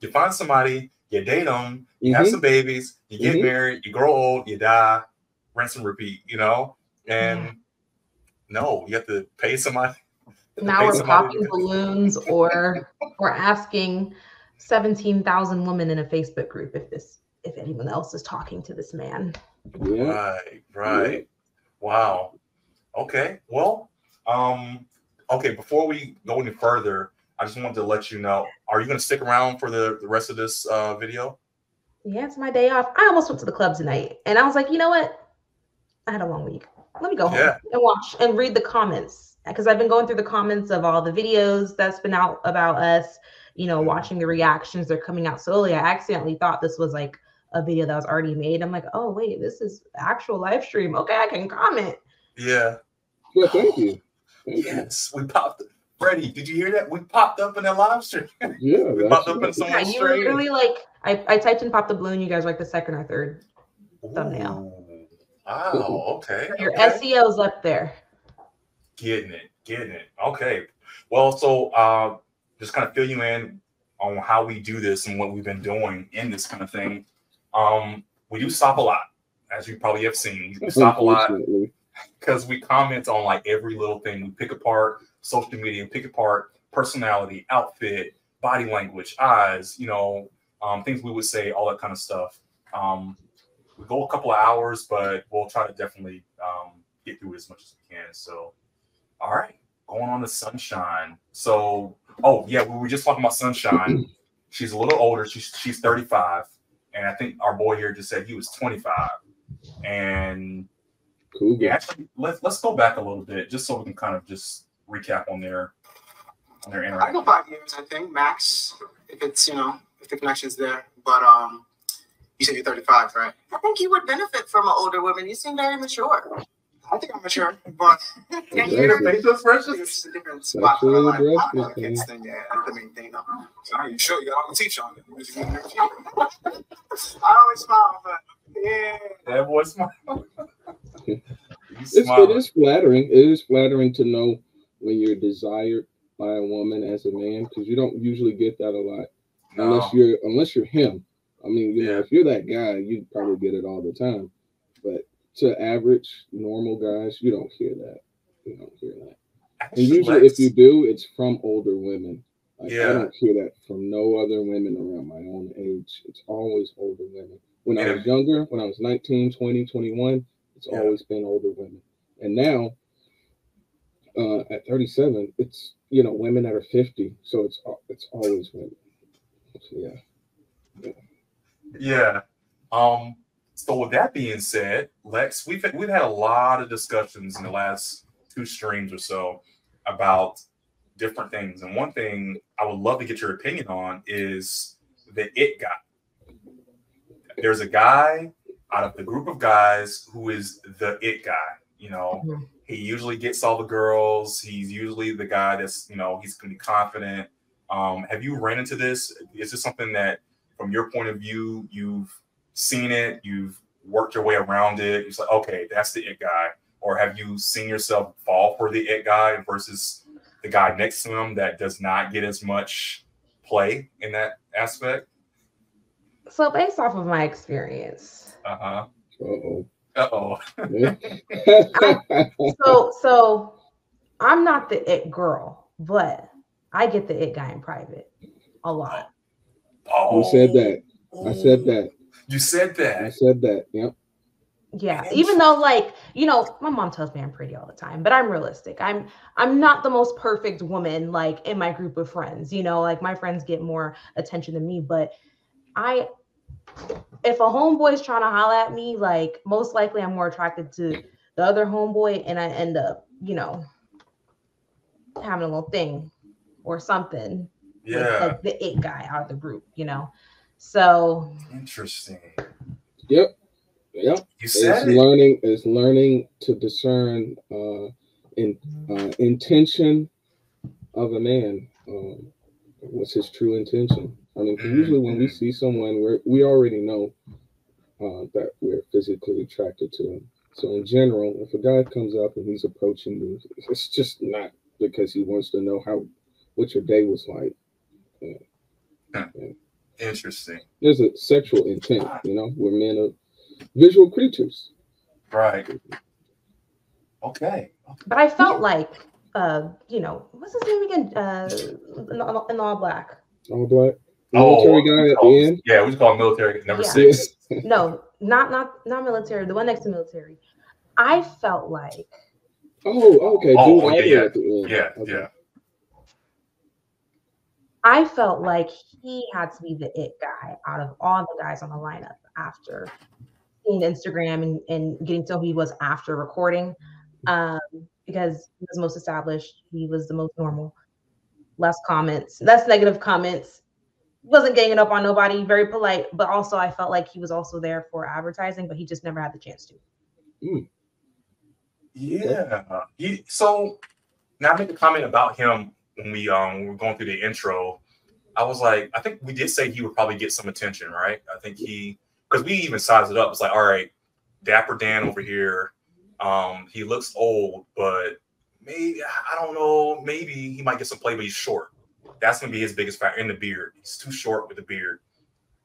You find somebody, you date them, you mm-hmm. have some babies, you get mm-hmm. married, you grow old, you die, rinse and repeat. You know, and yeah. no, you have to pay somebody. To now pay we're somebody popping balloons, or we're asking seventeen thousand women in a Facebook group if this, if anyone else is talking to this man. Yeah. Right, right. Wow. Okay. Well, um, okay, before we go any further, I just wanted to let you know, are you going to stick around for the, the rest of this uh, video? Yeah, it's my day off. I almost went to the club tonight, and I was like, you know what? I had a long week. Let me go home yeah. and watch and read the comments, because I've been going through the comments of all the videos that's been out about us, you know, watching the reactions. They're coming out slowly. I accidentally thought this was like a video that was already made. I'm like, oh wait, this is actual live stream. Okay, I can comment. Yeah. Yeah, thank you. Thank yes, you. We popped up. Freddie, did you hear that? We popped up in that live stream. Yeah, we popped up right. in someone's yeah, you stream. Literally like I, I typed in Pop the Balloon, you guys were like the second or third Ooh. thumbnail. Wow, okay. So your okay. S E O's up there. Getting it, getting it. Okay. Well, so uh just kind of fill you in on how we do this and what we've been doing in this kind of thing. Um, we do stop a lot, as you probably have seen. We stop a lot because we comment on like every little thing. We pick apart social media, pick apart personality, outfit, body language, eyes, you know, um, things we would say, all that kind of stuff. Um, we go a couple of hours, but we'll try to definitely um, get through it as much as we can. So, all right, going on to Sunshine. So, oh, yeah, we were just talking about Sunshine. She's a little older. She's, she's thirty-five. And I think our boy here just said he was twenty-five. And cool. Yeah, actually, let's let's go back a little bit just so we can kind of just recap on their on their interaction. I go five years, I think, max. If it's, you know, if the connection's there. But um, you said you're thirty-five, right? I think you would benefit from an older woman. You seem very mature. I think I'm mature, but yeah, you're the facial expressions. It's a different spot for life. I'm not against them, yeah, that's the main thing, though. So are you sure you got to teach on it? I always smile, but yeah. That boy smile. It's, it is flattering. It is flattering to know when you're desired by a woman as a man, because you don't usually get that a lot, no. unless you're unless you're him. I mean, you yeah. know, if you're that guy, you probably get it all the time, but. To average normal guys, you don't hear that. You don't hear that. Actually, and usually Lex, if you do, it's from older women. Like, yeah. I don't hear that from no other women around my own age. It's always older women. When yeah. I was younger, when I was nineteen, twenty, twenty-one, it's yeah. always been older women. And now, uh, at thirty-seven, it's, you know, women that are fifty. So it's it's always women. So, yeah. Yeah. Yeah. Um. So with that being said, Lex, we've we've had a lot of discussions in the last two streams or so about different things. And one thing I would love to get your opinion on is the It Guy. There's a guy out of the group of guys who is the It Guy. You know, mm-hmm. he usually gets all the girls. He's usually the guy that's, you know, he's going to be confident. Um, have you ran into this? Is this something that, from your point of view, you've seen it, you've worked your way around it? It's like, okay, that's the It Guy. Or have you seen yourself fall for the It Guy versus the guy next to him that does not get as much play in that aspect? So based off of my experience. Uh-huh. Uh-oh. Uh-oh. I, so, so I'm not the It Girl, but I get the It Guy in private a lot. Oh. You said that. I said that. You said that. I said that. Yep. Yeah. Even though, like, you know, my mom tells me I'm pretty all the time, but I'm realistic. I'm I'm not the most perfect woman, like, in my group of friends, you know, like my friends get more attention than me, but I, if a homeboy's trying to holler at me, like, most likely I'm more attracted to the other homeboy, and I end up, you know, having a little thing or something. Yeah. With, like, the It Guy out of the group, you know? So interesting. Yep. Yep. You said it's it. learning it's learning to discern uh in uh intention of a man. Um what's his true intention? I mean, usually when we see someone, we're, we already know uh that we're physically attracted to him. So in general, if a guy comes up and he's approaching you, it's just not because he wants to know how what your day was like. Yeah. Huh. Yeah. Interesting. There's a sexual intent, you know, where men are visual creatures. Right. Okay. But I felt like, uh, you know, what's his name again? Uh, in All Black. All Black. Military oh, guy at oh, the end. Yeah, we call him military number yeah. six. No, not not not military. The one next to military. I felt like. Oh, okay. Oh, Dude, yeah, yeah, yeah, okay. yeah. I felt like he had to be the It Guy out of all the guys on the lineup after seeing Instagram and, and getting to know who he was after recording, um, because he was most established. He was the most normal. Less comments. Less negative comments. Wasn't ganging up on nobody. Very polite. But also, I felt like he was also there for advertising, but he just never had the chance to. Mm. Yeah. He, so now I make a comment about him. When we um we were going through the intro, I was like, I think we did say he would probably get some attention, right? I think he, because we even sized it up. It's like, all right, Dapper Dan over here. Um, he looks old, but maybe I don't know. Maybe he might get some play, but he's short. That's gonna be his biggest factor. In the beard, he's too short with the beard.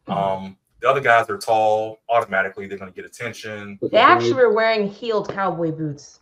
Um, the other guys are tall. Automatically, they're gonna get attention. They actually were wearing heeled cowboy boots.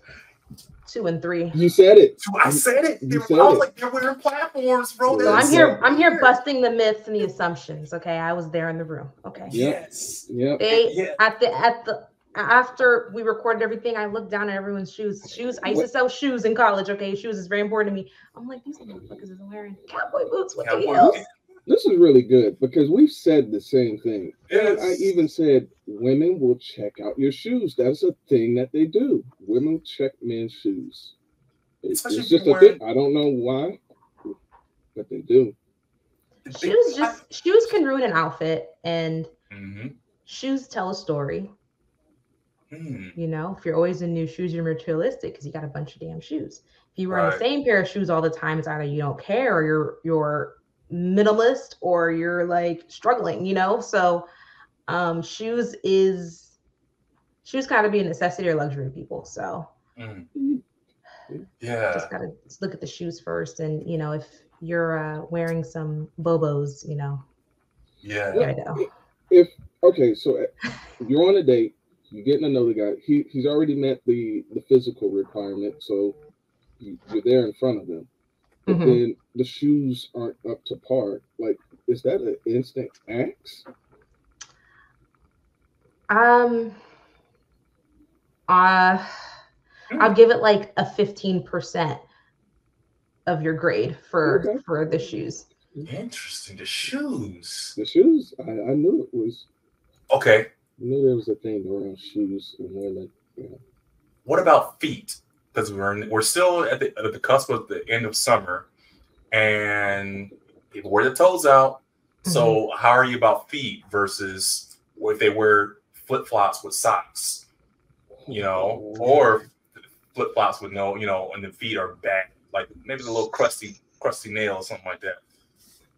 Two and three. You said it. I said it. You said I was it. like, they're wearing platforms, bro. So I'm here. I'm here busting the myths and the assumptions. Okay, I was there in the room. Okay. Yes. Yep. They, yeah. At the at the after we recorded everything, I looked down at everyone's shoes. Shoes. I used to sell shoes in college. Okay, shoes is very important to me. I'm like, these motherfuckers are wearing cowboy boots with the heels. This is really good because we've said the same thing. Yes. And I even said women will check out your shoes. That's a thing that they do. Women check men's shoes. It's, it's just a thing. I don't know why, but they do. Shoes just shoes can ruin an outfit, and mm-hmm. shoes tell a story. Mm. You know, if you're always in new shoes, you're materialistic because you got a bunch of damn shoes. If you wear right. the same pair of shoes all the time, it's either you don't care or you're you're minimalist or you're like struggling, you know. So um shoes is shoes gotta be a necessity or luxury to people. So mm. yeah, just gotta look at the shoes first. And you know, if you're uh wearing some Bobos, you know, yeah, you know. If, if okay, so you're on a date, you're getting to know the guy, he he's already met the the physical requirement, so you're there in front of them. But mm-hmm. then the shoes aren't up to par. Like, is that an instant axe? Um, uh, I'll give it like a fifteen percent of your grade for okay. for the shoes. Interesting. The shoes. The shoes. I, I knew it was. Okay. I knew there was a thing around shoes and women. Yeah. What about feet? Because we're in, we're still at the, at the cusp of the end of summer. and people wear their toes out. Mm-hmm. So how are you about feet versus if they wear flip-flops with socks, you know, or flip-flops with no, you know, and the feet are back, like maybe a little crusty, crusty nail or something like that?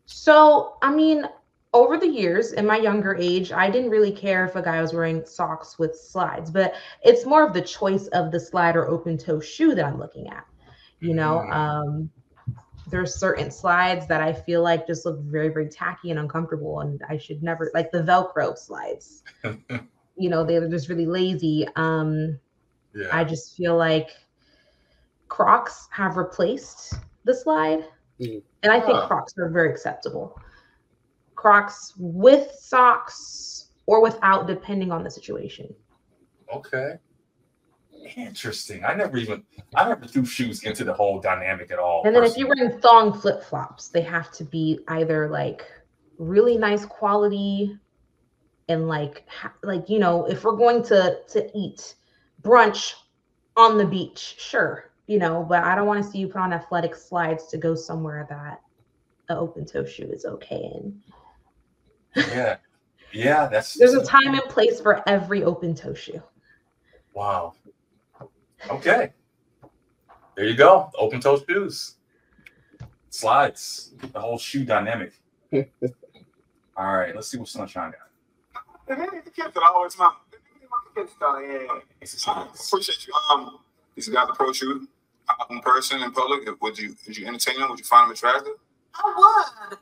So, I mean, over the years, in my younger age, I didn't really care if a guy was wearing socks with slides, but it's more of the choice of the slide or open toe shoe that I'm looking at. You know, um, there are certain slides that I feel like just look very, very tacky and uncomfortable, and I should never, like the Velcro slides. You know, they're just really lazy. Um, yeah. I just feel like Crocs have replaced the slide, mm. and I think huh. Crocs are very acceptable. Crocs with socks or without, depending on the situation. Okay. Interesting. I never even, I never threw shoes into the whole dynamic at all. And then personally, if you're wearing thong flip-flops, they have to be either like really nice quality and like, like, you know, if we're going to, to eat brunch on the beach, sure, you know, but I don't want to see you put on athletic slides to go somewhere that an open toe shoe is okay in. Yeah. Yeah. That's There's a time and place for every open toe shoe. Wow. Okay. There you go. Open toe shoes. Slides. The whole shoe dynamic. All right. Let's see what Sunshine got. The name of the kids that I always my the kids that I appreciate you. Um, these guys approach you in person in public. Would you would you entertain them? Would you find them attractive? I would. Um,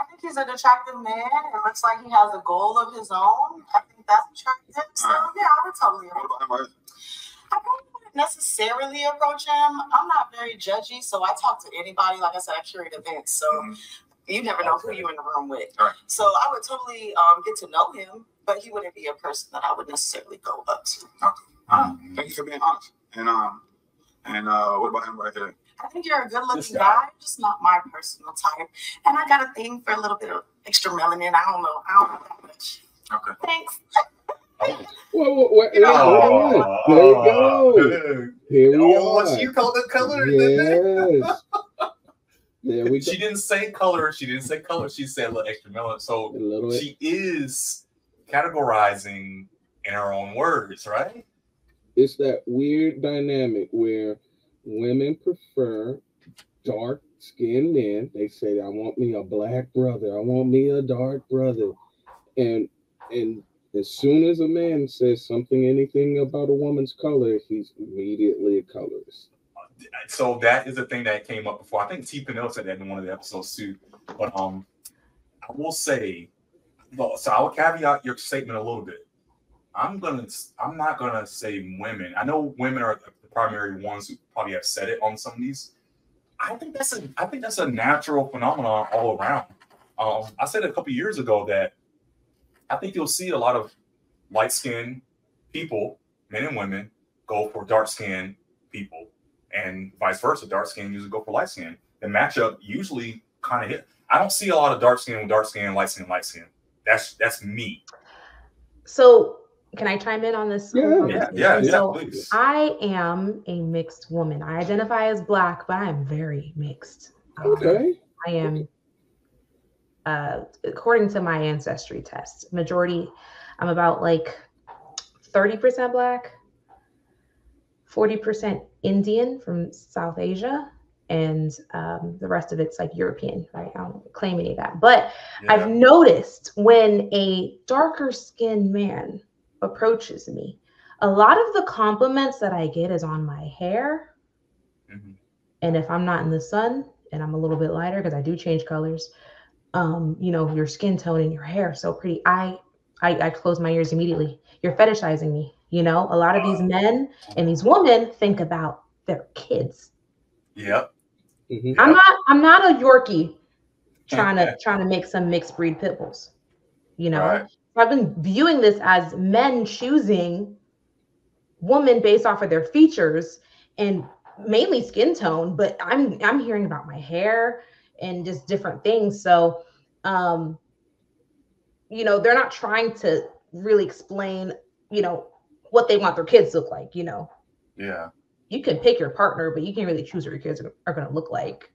I think he's an attractive man. It looks like he has a goal of his own. I think that's attractive. So right. yeah, I would totally approach him. I don't necessarily approach him. I'm not very judgy, so I talk to anybody. Like I said, I curate events, so mm-hmm. you never know who you're in the room with. Right. So I would totally um, get to know him, but he wouldn't be a person that I would necessarily go up to. Okay. Mm-hmm. Thank you for being honest. And um, and uh, what about him right there? I think you're a good-looking guy, just not my personal type. And I got a thing for a little bit of extra melanin. I don't know. I don't know that much. Okay. Thanks. Well, well, well, you know, oh, there you go. Dude. Here we oh, are. You called it color. Yes. There we go. She didn't say color. She didn't say color. She said a little extra melanin. So she is categorizing in her own words, right? It's that weird dynamic where women prefer dark-skinned men. They say, I want me a black brother. I want me a dark brother. And and as soon as a man says something, anything about a woman's color, he's immediately a colorist. So that is a thing that came up before. I think T. Pindell said that in one of the episodes too. But um, I will say, so I will caveat your statement a little bit. I'm gonna, I'm not gonna say women. I know women are the primary ones who probably have said it on some of these. I think that's a, I think that's a natural phenomenon all around. Um, I said a couple years ago that I think you'll see a lot of light-skinned people, men and women, go for dark-skinned people, and vice versa. Dark-skinned usually go for light-skinned. The matchup usually kind of hit. I don't see a lot of dark-skinned with dark-skinned, light-skinned, light-skinned. That's that's me. So can I chime in on this? Yeah, yeah, yeah, so yeah, please. I am a mixed woman. I identify as black, but I am very mixed. Okay. Uh, I am. Uh, according to my ancestry test, majority, I'm about like thirty percent black, forty percent Indian from South Asia, and um, the rest of it's like European, right? I don't claim any of that. But yeah. I've noticed when a darker skinned man approaches me, a lot of the compliments that I get is on my hair. Mm-hmm. And if I'm not in the sun and I'm a little bit lighter, because I do change colors, um you know, your skin tone and your hair so pretty, I, I I close my ears immediately. You're fetishizing me. You know, a lot of these men and these women think about their kids. Yep. Mm-hmm. I'm not I'm not a Yorkie trying to trying to make some mixed breed pit bulls. You know, right. So I've been viewing this as men choosing women based off of their features and mainly skin tone, but I'm I'm hearing about my hair and just different things. So, um, you know, they're not trying to really explain, you know, what they want their kids to look like, you know? Yeah. You can pick your partner, but you can't really choose what your kids are, are going to look like.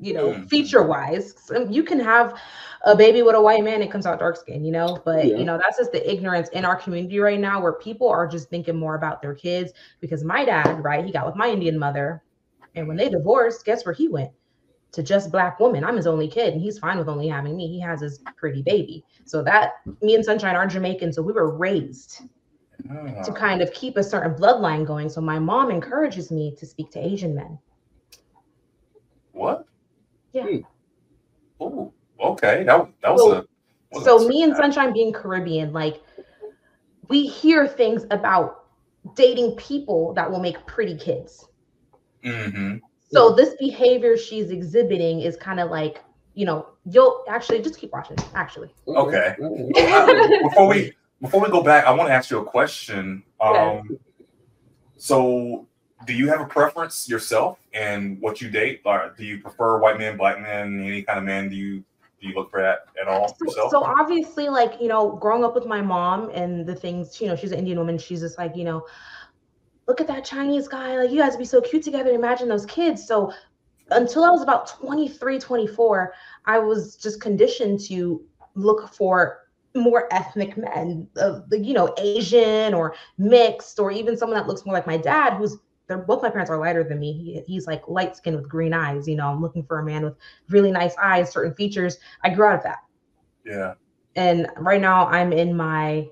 you know, yeah. feature wise. You can have a baby with a white man, it comes out dark skin, you know, but yeah. you know, that's just the ignorance in our community right now, where people are just thinking more about their kids. Because my dad, right, he got with my Indian mother, and when they divorced, guess where he went? To just black woman. I'm his only kid, and he's fine with only having me. He has his pretty baby. So that, me and Sunshine are Jamaican, so we were raised oh. to kind of keep a certain bloodline going. So my mom encourages me to speak to Asian men. What? Yeah. Hmm. Oh, okay. That, that was so, a... Was so a, me and Sunshine being Caribbean, like, we hear things about dating people that will make pretty kids. Mm-hmm. So this behavior she's exhibiting is kind of like, you know, you'll actually just keep watching, actually. Okay. before we before we go back, I want to ask you a question. Um, yeah. So do you have a preference yourself in what you date? Or do you prefer white men, black men, any kind of man? Do you do you look for that at all yourself? So, so obviously, like, you know, growing up with my mom and the things, you know, she's an Indian woman. She's just like, you know, look at that Chinese guy. Like, you guys would be so cute together. Imagine those kids. So until I was about twenty-three, twenty-four, I was just conditioned to look for more ethnic men, uh, you know, Asian or mixed, or even someone that looks more like my dad, who's, they're, both my parents are lighter than me. He, he's like light skinned with green eyes. You know, I'm looking for a man with really nice eyes, certain features. I grew out of that. Yeah. And right now I'm in my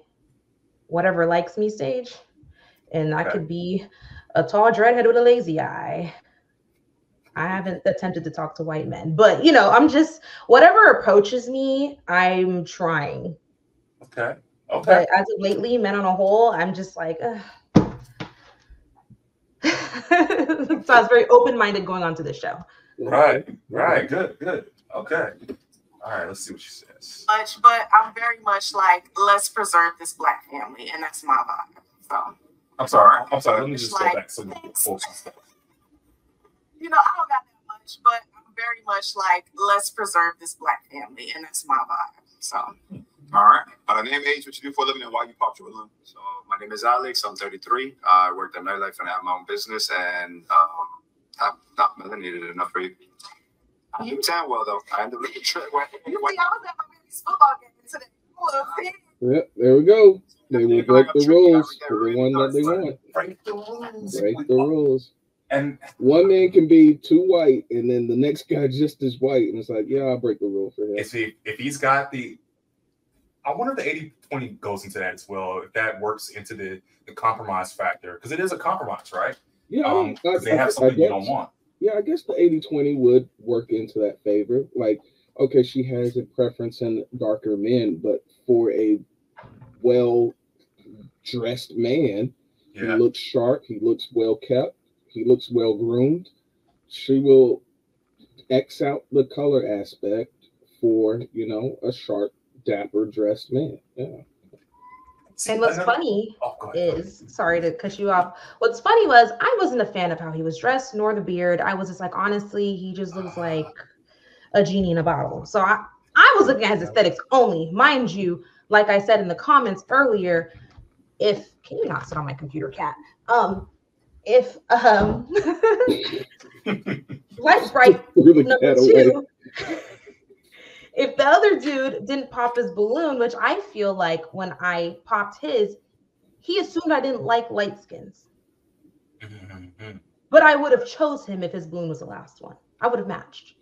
whatever likes me stage. And I could be a tall dreadhead with a lazy eye. I haven't attempted to talk to white men, but you know, I'm just, whatever approaches me, I'm trying. Okay. Okay. But as of lately, men on a whole, I'm just like, ugh. So I was very open-minded going on to this show. Right. Right. Good. Good. Okay. All right. Let's see what she says. Much, but I'm very much like, let's preserve this black family, and that's my vibe. So. I'm sorry. I'm sorry. Let me just like, go back some more. You know, I don't got that much, but I'm very much like, let's preserve this black family, and that's my vibe. So, all right. Uh, name, age, what you do for a living, and why you popped your balloon. So, my name is Alex. I'm thirty-three. Uh, I worked at nightlife, and I have my own business, and um, I'm not melanated enough for you. I do tan well though. I ended up looking trip. You see, I was at my baby's football game today. Oh, yep, there we go. They will break the rules for the one that they want. Break the rules. Break the rules. And one man can be too white, and then the next guy just as white, and it's like, yeah, I'll break the rule for him. If he, if he's got the, I wonder if the eighty twenty goes into that as well. If that works into the the compromise factor, because it is a compromise, right? Yeah, um, I, I, they have something guess, you don't want. Yeah, I guess the eighty twenty would work into that favor. Like, okay, she has a preference in darker men, but for a well-dressed man, yeah. He looks sharp, he looks well-kept, he looks well-groomed, she will X out the color aspect for, you know, a sharp, dapper-dressed man. Yeah. And what's funny oh, is, sorry to cut you off, what's funny was I wasn't a fan of how he was dressed, nor the beard. I was just like, honestly, he just looks uh, like a genie in a bottle. So I, I was looking at his aesthetics only, mind you. Like I said in the comments earlier, if, can you not sit on my computer, cat? Um, if, um, let's write number two, if the other dude didn't pop his balloon, which I feel like when I popped his, he assumed I didn't like light skins. But I would have chose him if his balloon was the last one. I would have matched.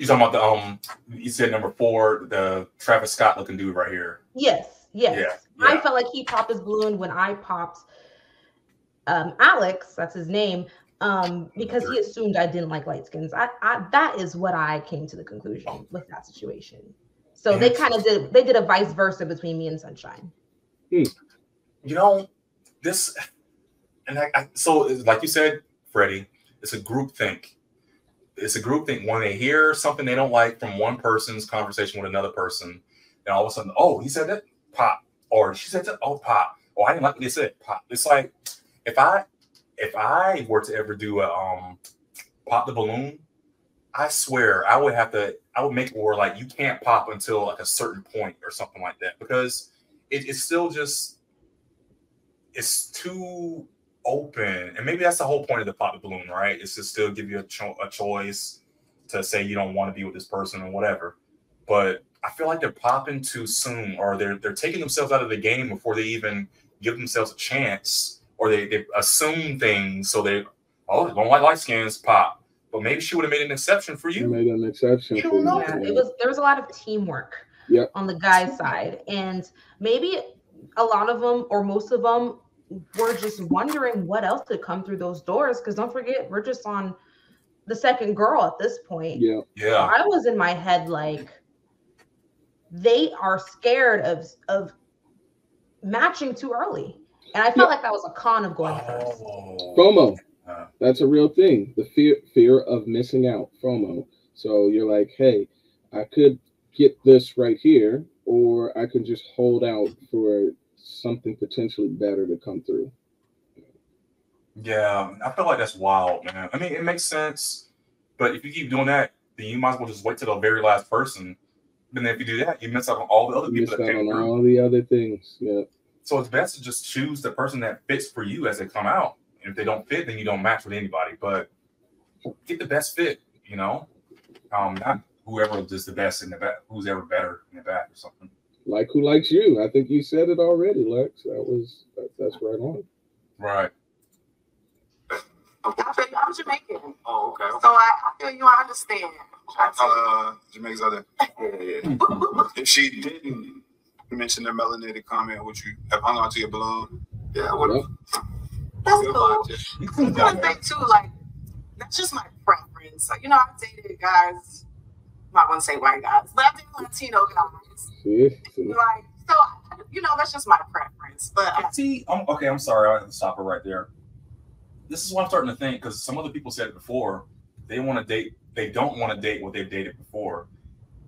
You're talking about the, um, you said number four, the Travis Scott looking dude right here. Yes, yes. Yeah, yeah. I felt like he popped his balloon when I popped um, Alex, that's his name, um, because he assumed I didn't like light skins. I, I, that is what I came to the conclusion with that situation. So they kind of did, they did a vice versa between me and Sunshine. Hmm. You know, this, and I, I, so like you said, Freddie, it's a group think. It's a group thing. When they hear something they don't like from one person's conversation with another person, and all of a sudden, oh, he said that, pop, or she said that, oh, pop, or oh, I didn't like what they said, pop. It's like if I if I were to ever do a um pop the balloon, I swear I would have to I would make it where like you can't pop until like a certain point or something like that, because it, it's still just it's too open. And maybe that's the whole point of the Pop the Balloon, right? It's to still give you a, cho a choice to say you don't want to be with this person or whatever. But I feel like they're popping too soon, or they're they're taking themselves out of the game before they even give themselves a chance, or they, they assume things. So they, oh, don't like light skins, pop. But maybe she would have made an exception for you. She made an exception. You don't know. It was, there was a lot of teamwork yep. on the guy's side. And maybe a lot of them, or most of them, were just wondering what else could come through those doors. Because don't forget, we're just on the second girl at this point. Yeah. Yeah. So I was in my head like, they are scared of of matching too early. And I felt yeah. like that was a con of going first. FOMO. That's a real thing. The fear fear of missing out, FOMO. So you're like, hey, I could get this right here, or I could just hold out for something potentially better to come through. Yeah, I feel like that's wild, man. I mean, it makes sense, but if you keep doing that, then you might as well just wait till the very last person. And then if you do that, you miss out on all the other you people that came through. All the other things, yeah. So it's best to just choose the person that fits for you as they come out. And if they don't fit, then you don't match with anybody. But get the best fit, you know? Um, not whoever does the best in the back, who's ever better in the back or something. Like who likes you. I think you said it already, Lex. That was, that, that's right on. Right. I'm Jamaican. Oh, okay. So I, I feel you understand. Uh, Jamaica's other. If she didn't mention the melanated comment, would you have hung on to your balloon? Yeah, I would have. Yeah. That's cool. One yeah. thing too, like that's just my preference. Like, you know, I've dated guys. I wouldn't say white guys, but I dated Latino guys. Yeah. Like, so you know, that's just my preference. But I, see, I'm, okay, I'm sorry, I have to stop it right there. This is what I'm starting to think, because some other people said it before. They want to date. They don't want to date what they've dated before.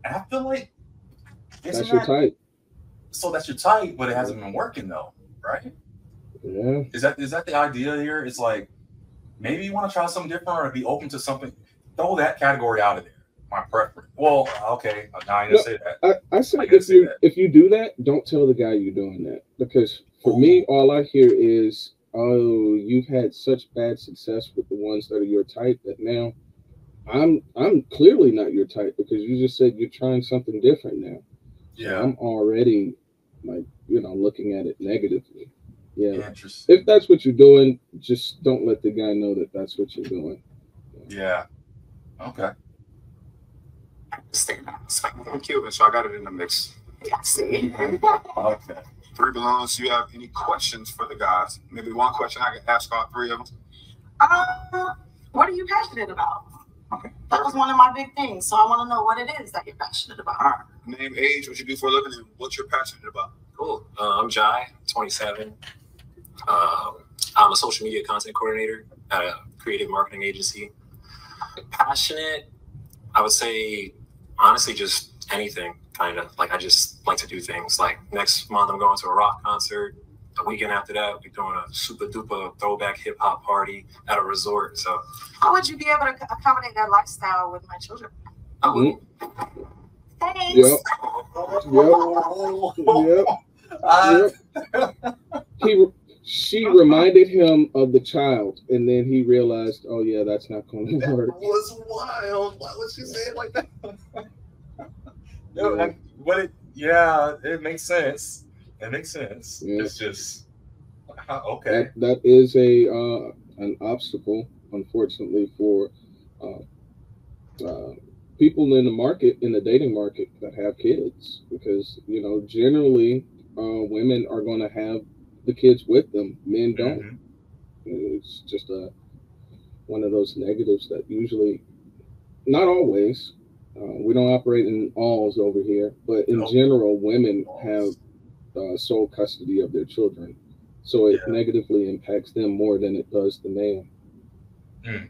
And I feel like that's your type. So that's your type, but it hasn't been working though, right? Yeah. Is that is that the idea here? It's like maybe you want to try something different, or be open to something. Throw that category out of there. My preference. Well, okay, I didn't no, say that. I, I said I if you that. if you do that, don't tell the guy you're doing that, because for Ooh. me, all I hear is, oh, you've had such bad success with the ones that are your type that now I'm I'm clearly not your type, because you just said you're trying something different now. Yeah, I'm already like, you know, looking at it negatively. Yeah, interesting. If that's what you're doing, just don't let the guy know that that's what you're doing. Yeah. Okay. I understand that. I'm Cuban, so I got it in the mix. Yeah, see. Okay. Three balloons. Do you have any questions for the guys? Maybe one question I could ask all three of them. Uh, what are you passionate about? Okay. That was one of my big things, so I want to know what it is that you're passionate about. All right. Name, age, what you do for a living, and what you're passionate about. Cool. Uh, I'm Jai, twenty-seven. Um, I'm a social media content coordinator at a creative marketing agency. Passionate, I would say, honestly, just anything, kind of. Like, I just like to do things. Like, next month, I'm going to a rock concert. The weekend after that, we're doing a super-duper throwback hip-hop party at a resort. So, how would you be able to accommodate that lifestyle with my children? I would. Thanks. Yep. Yep. Yep. Yep. He, she reminded him of the child, and then he realized, oh, yeah, that's not going to work. That was wild. Why would she say it like that? No, yeah. Like, what it, yeah, it makes sense. That makes sense. Yeah. It's just okay. That, that is a uh, an obstacle, unfortunately, for uh, uh, people in the market, in the dating market, that have kids, because you know generally uh, women are going to have the kids with them. Men don't. Mm-hmm. It's just a one of those negatives that usually, not always. Uh, we don't operate in alls over here, but in no. general, women have Uh, sole custody of their children, so it yeah. negatively impacts them more than it does the man. Mm.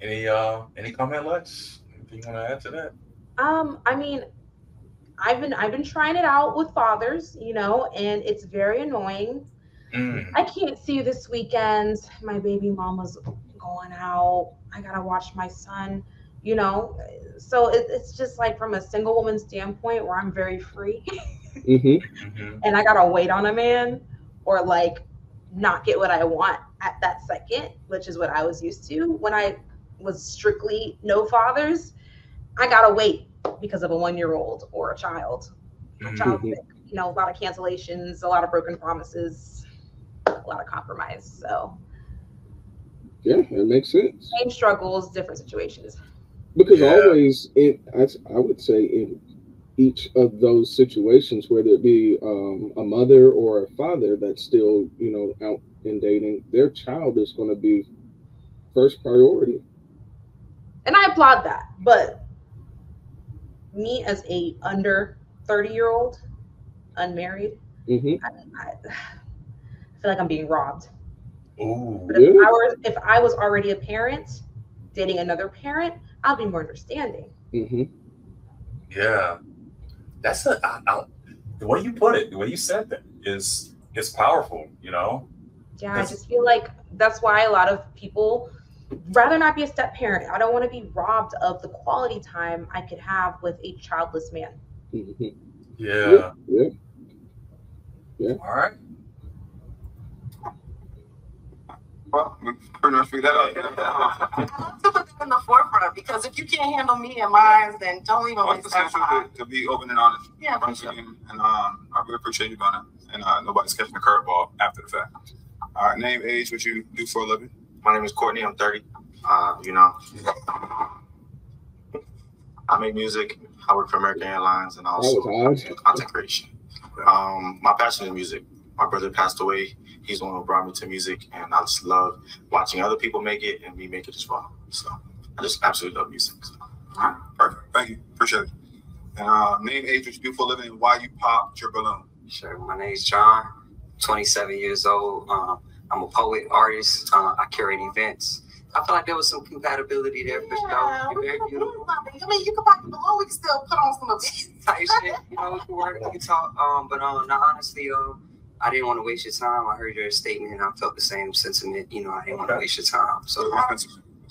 Any uh, any comment, Lex? Anything you want to add to that? Um, I mean, I've been I've been trying it out with fathers, you know, and it's very annoying. Mm. I can't see you this weekend. My baby mama's going out. I gotta watch my son, you know. So it, it's just like from a single woman standpoint, where I'm very free. Mm-hmm. Mm-hmm. And I gotta wait on a man, or like not get what I want at that second, which is what I was used to when I was strictly no fathers. I gotta wait because of a one-year-old or a child. A child mm-hmm. You know, a lot of cancellations, a lot of broken promises, a lot of compromise. So yeah, that makes sense. Same struggles, different situations. Because yeah. always, it I, I would say in each of those situations, whether it be um, a mother or a father that's still, you know, out and dating, their child is going to be first priority. And I applaud that. But me as a under thirty-year-old, unmarried, mm-hmm. I, I feel like I'm being robbed. Oh, but if, yeah. I were, if I was already a parent, dating another parent, I'll be more understanding. Mm-hmm. Yeah, that's a, I, I, the way you put it, the way you said that is is powerful, you know? Yeah, that's, I just feel like that's why a lot of people rather not be a step parent. I don't want to be robbed of the quality time I could have with a childless man. Mm-hmm. Yeah. Yeah. Yeah. All right. Well, pretty much figured that out. I love to put that in the forefront because if you can't handle me and mine, then don't even waste time. To, to be open and honest. Yeah, for sure. And um, I really appreciate you doing it. And uh, nobody's catching the curveball after the fact. All right, name, age, what you do for a living? My name is Courtney. I'm thirty. Uh, you know, I make music. I work for American Airlines and also content creation. Um, my passion is music. My brother passed away. He's the one who brought me to music, and I just love watching other people make it and me make it as well. So I just absolutely love music. So. All right. Perfect. Thank you. Appreciate it. And uh, name, age, what you do for a living, and why you popped your balloon. Sure. My name's John. twenty-seven years old. Um, I'm a poet, artist. Uh, I curate events. I feel like there was some compatibility there, but yeah, you know, very beautiful. I mean, you could probably always still put on some of these type shit. You know, we can work, we can talk. Um, but um, no, honestly, um. I didn't want to waste your time. I heard your statement and I felt the same sentiment. You know, I didn't want to waste your time. So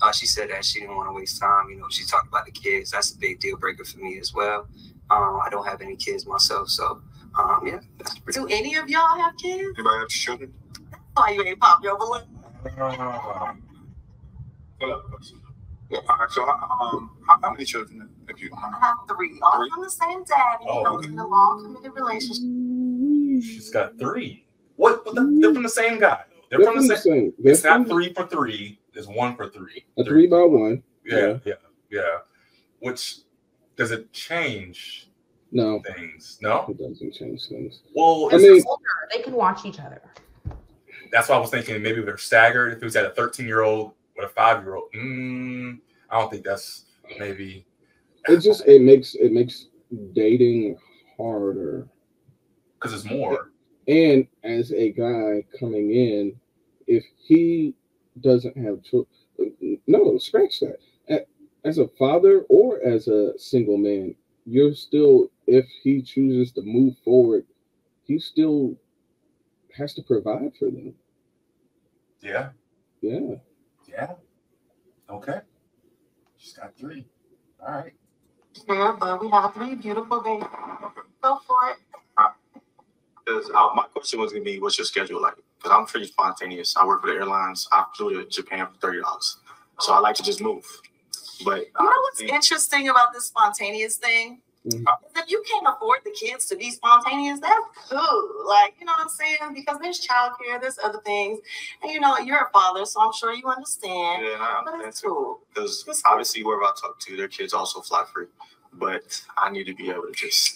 uh, she said that she didn't want to waste time. You know, she talked about the kids. That's a big deal breaker for me as well. Um, I don't have any kids myself. So, um, yeah. That's pretty Do cool. Any of y'all have kids? Anybody have children? That's why you ain't pop your balloon. All right, so um, how many children have you? I have three. All three? From the same daddy. Oh, okay. In a long, committed relationship. She's got three. What? They're from the same guy. They're, They're from the same. same. It's not three for three. It's one for three. A three, three by one. Yeah, yeah, yeah, yeah. Which does it change? No. Things. No. It doesn't change things. Well, I mean, older. They can watch each other. That's why I was thinking maybe they're staggered. If it was at a thirteen-year-old with a five-year-old, mm, I don't think that's maybe. It just it makes it makes dating harder. Because it's more. And as a guy coming in, if he doesn't have children, no, scratch that. As a father or as a single man, you're still, if he chooses to move forward, he still has to provide for them. Yeah. Yeah. Yeah. Okay. She's got three. All right. Yeah, but we have three beautiful babies. Go for it. I, my question was going to be, what's your schedule like? Because I'm pretty spontaneous. I work for the airlines. I flew to Japan for thirty dollars. So I like to just move. But you I know what's think... interesting about this spontaneous thing? Mm-hmm. If you can't afford the kids to be spontaneous, that's cool. Like, you know what I'm saying? Because there's childcare, there's other things. And, you know, you're a father, so I'm sure you understand. Yeah, I understand. But it's cool. Because obviously wherever I talk to, their kids also fly free. But I need to be able to just...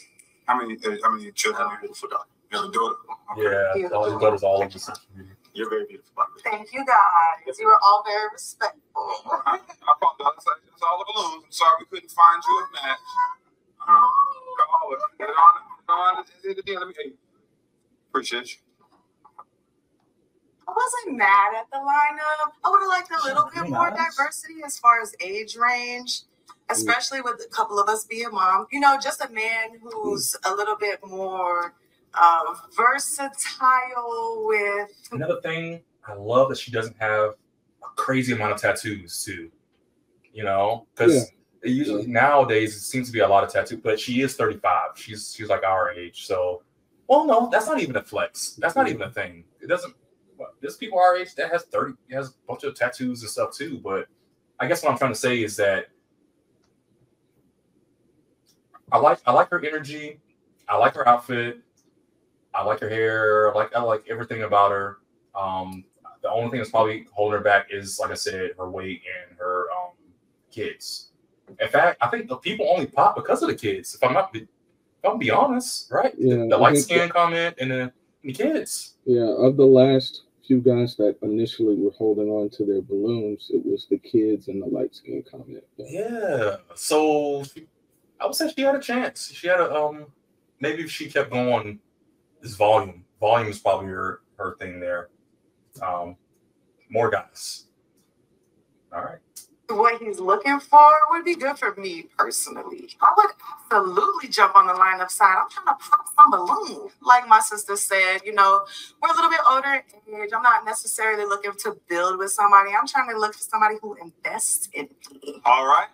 How many, how many children are beautiful dogs? You're a daughter. Okay. Yeah, all your daughters all over social media. You're very beautiful. Thank you, guys. You were all very respectful. I apologize. It's all a balloon. I'm sorry we couldn't find you a match. Um, call it. Appreciate you. I wasn't mad at the lineup. I would have liked a little bit more diversity as far as age range. Especially with a couple of us being mom. You know, just a man who's a little bit more... Um, versatile with another thing I love that she doesn't have a crazy amount of tattoos too, you know, because yeah. usually yeah. nowadays it seems to be a lot of tattoos. But she is thirty-five. She's she's like our age. So, well, no, that's not even a flex. That's not even a thing. It doesn't. there's people our age that has thirty, has a bunch of tattoos and stuff too. But I guess what I'm trying to say is that I like I like her energy, I like her outfit, I like her hair, I like I like everything about her. Um, the only thing that's probably holding her back is, like I said, her weight and her um, kids. In fact, I think the people only pop because of the kids. If I'm not, if I'm be honest, right? Yeah, the, the light skin comment and the, the kids. Yeah, of the last few guys that initially were holding on to their balloons, it was the kids and the light skin comment. Yeah, yeah. So she, I would say she had a chance. She had a um. Maybe if she kept going, this volume, volume is probably her her thing there. Um, more guys. All right. What he's looking for would be good for me personally. I would absolutely jump on the lineup side. I'm trying to pop some balloon. Like my sister said, you know, we're a little bit older in age. I'm not necessarily looking to build with somebody. I'm trying to look for somebody who invests in me. All right.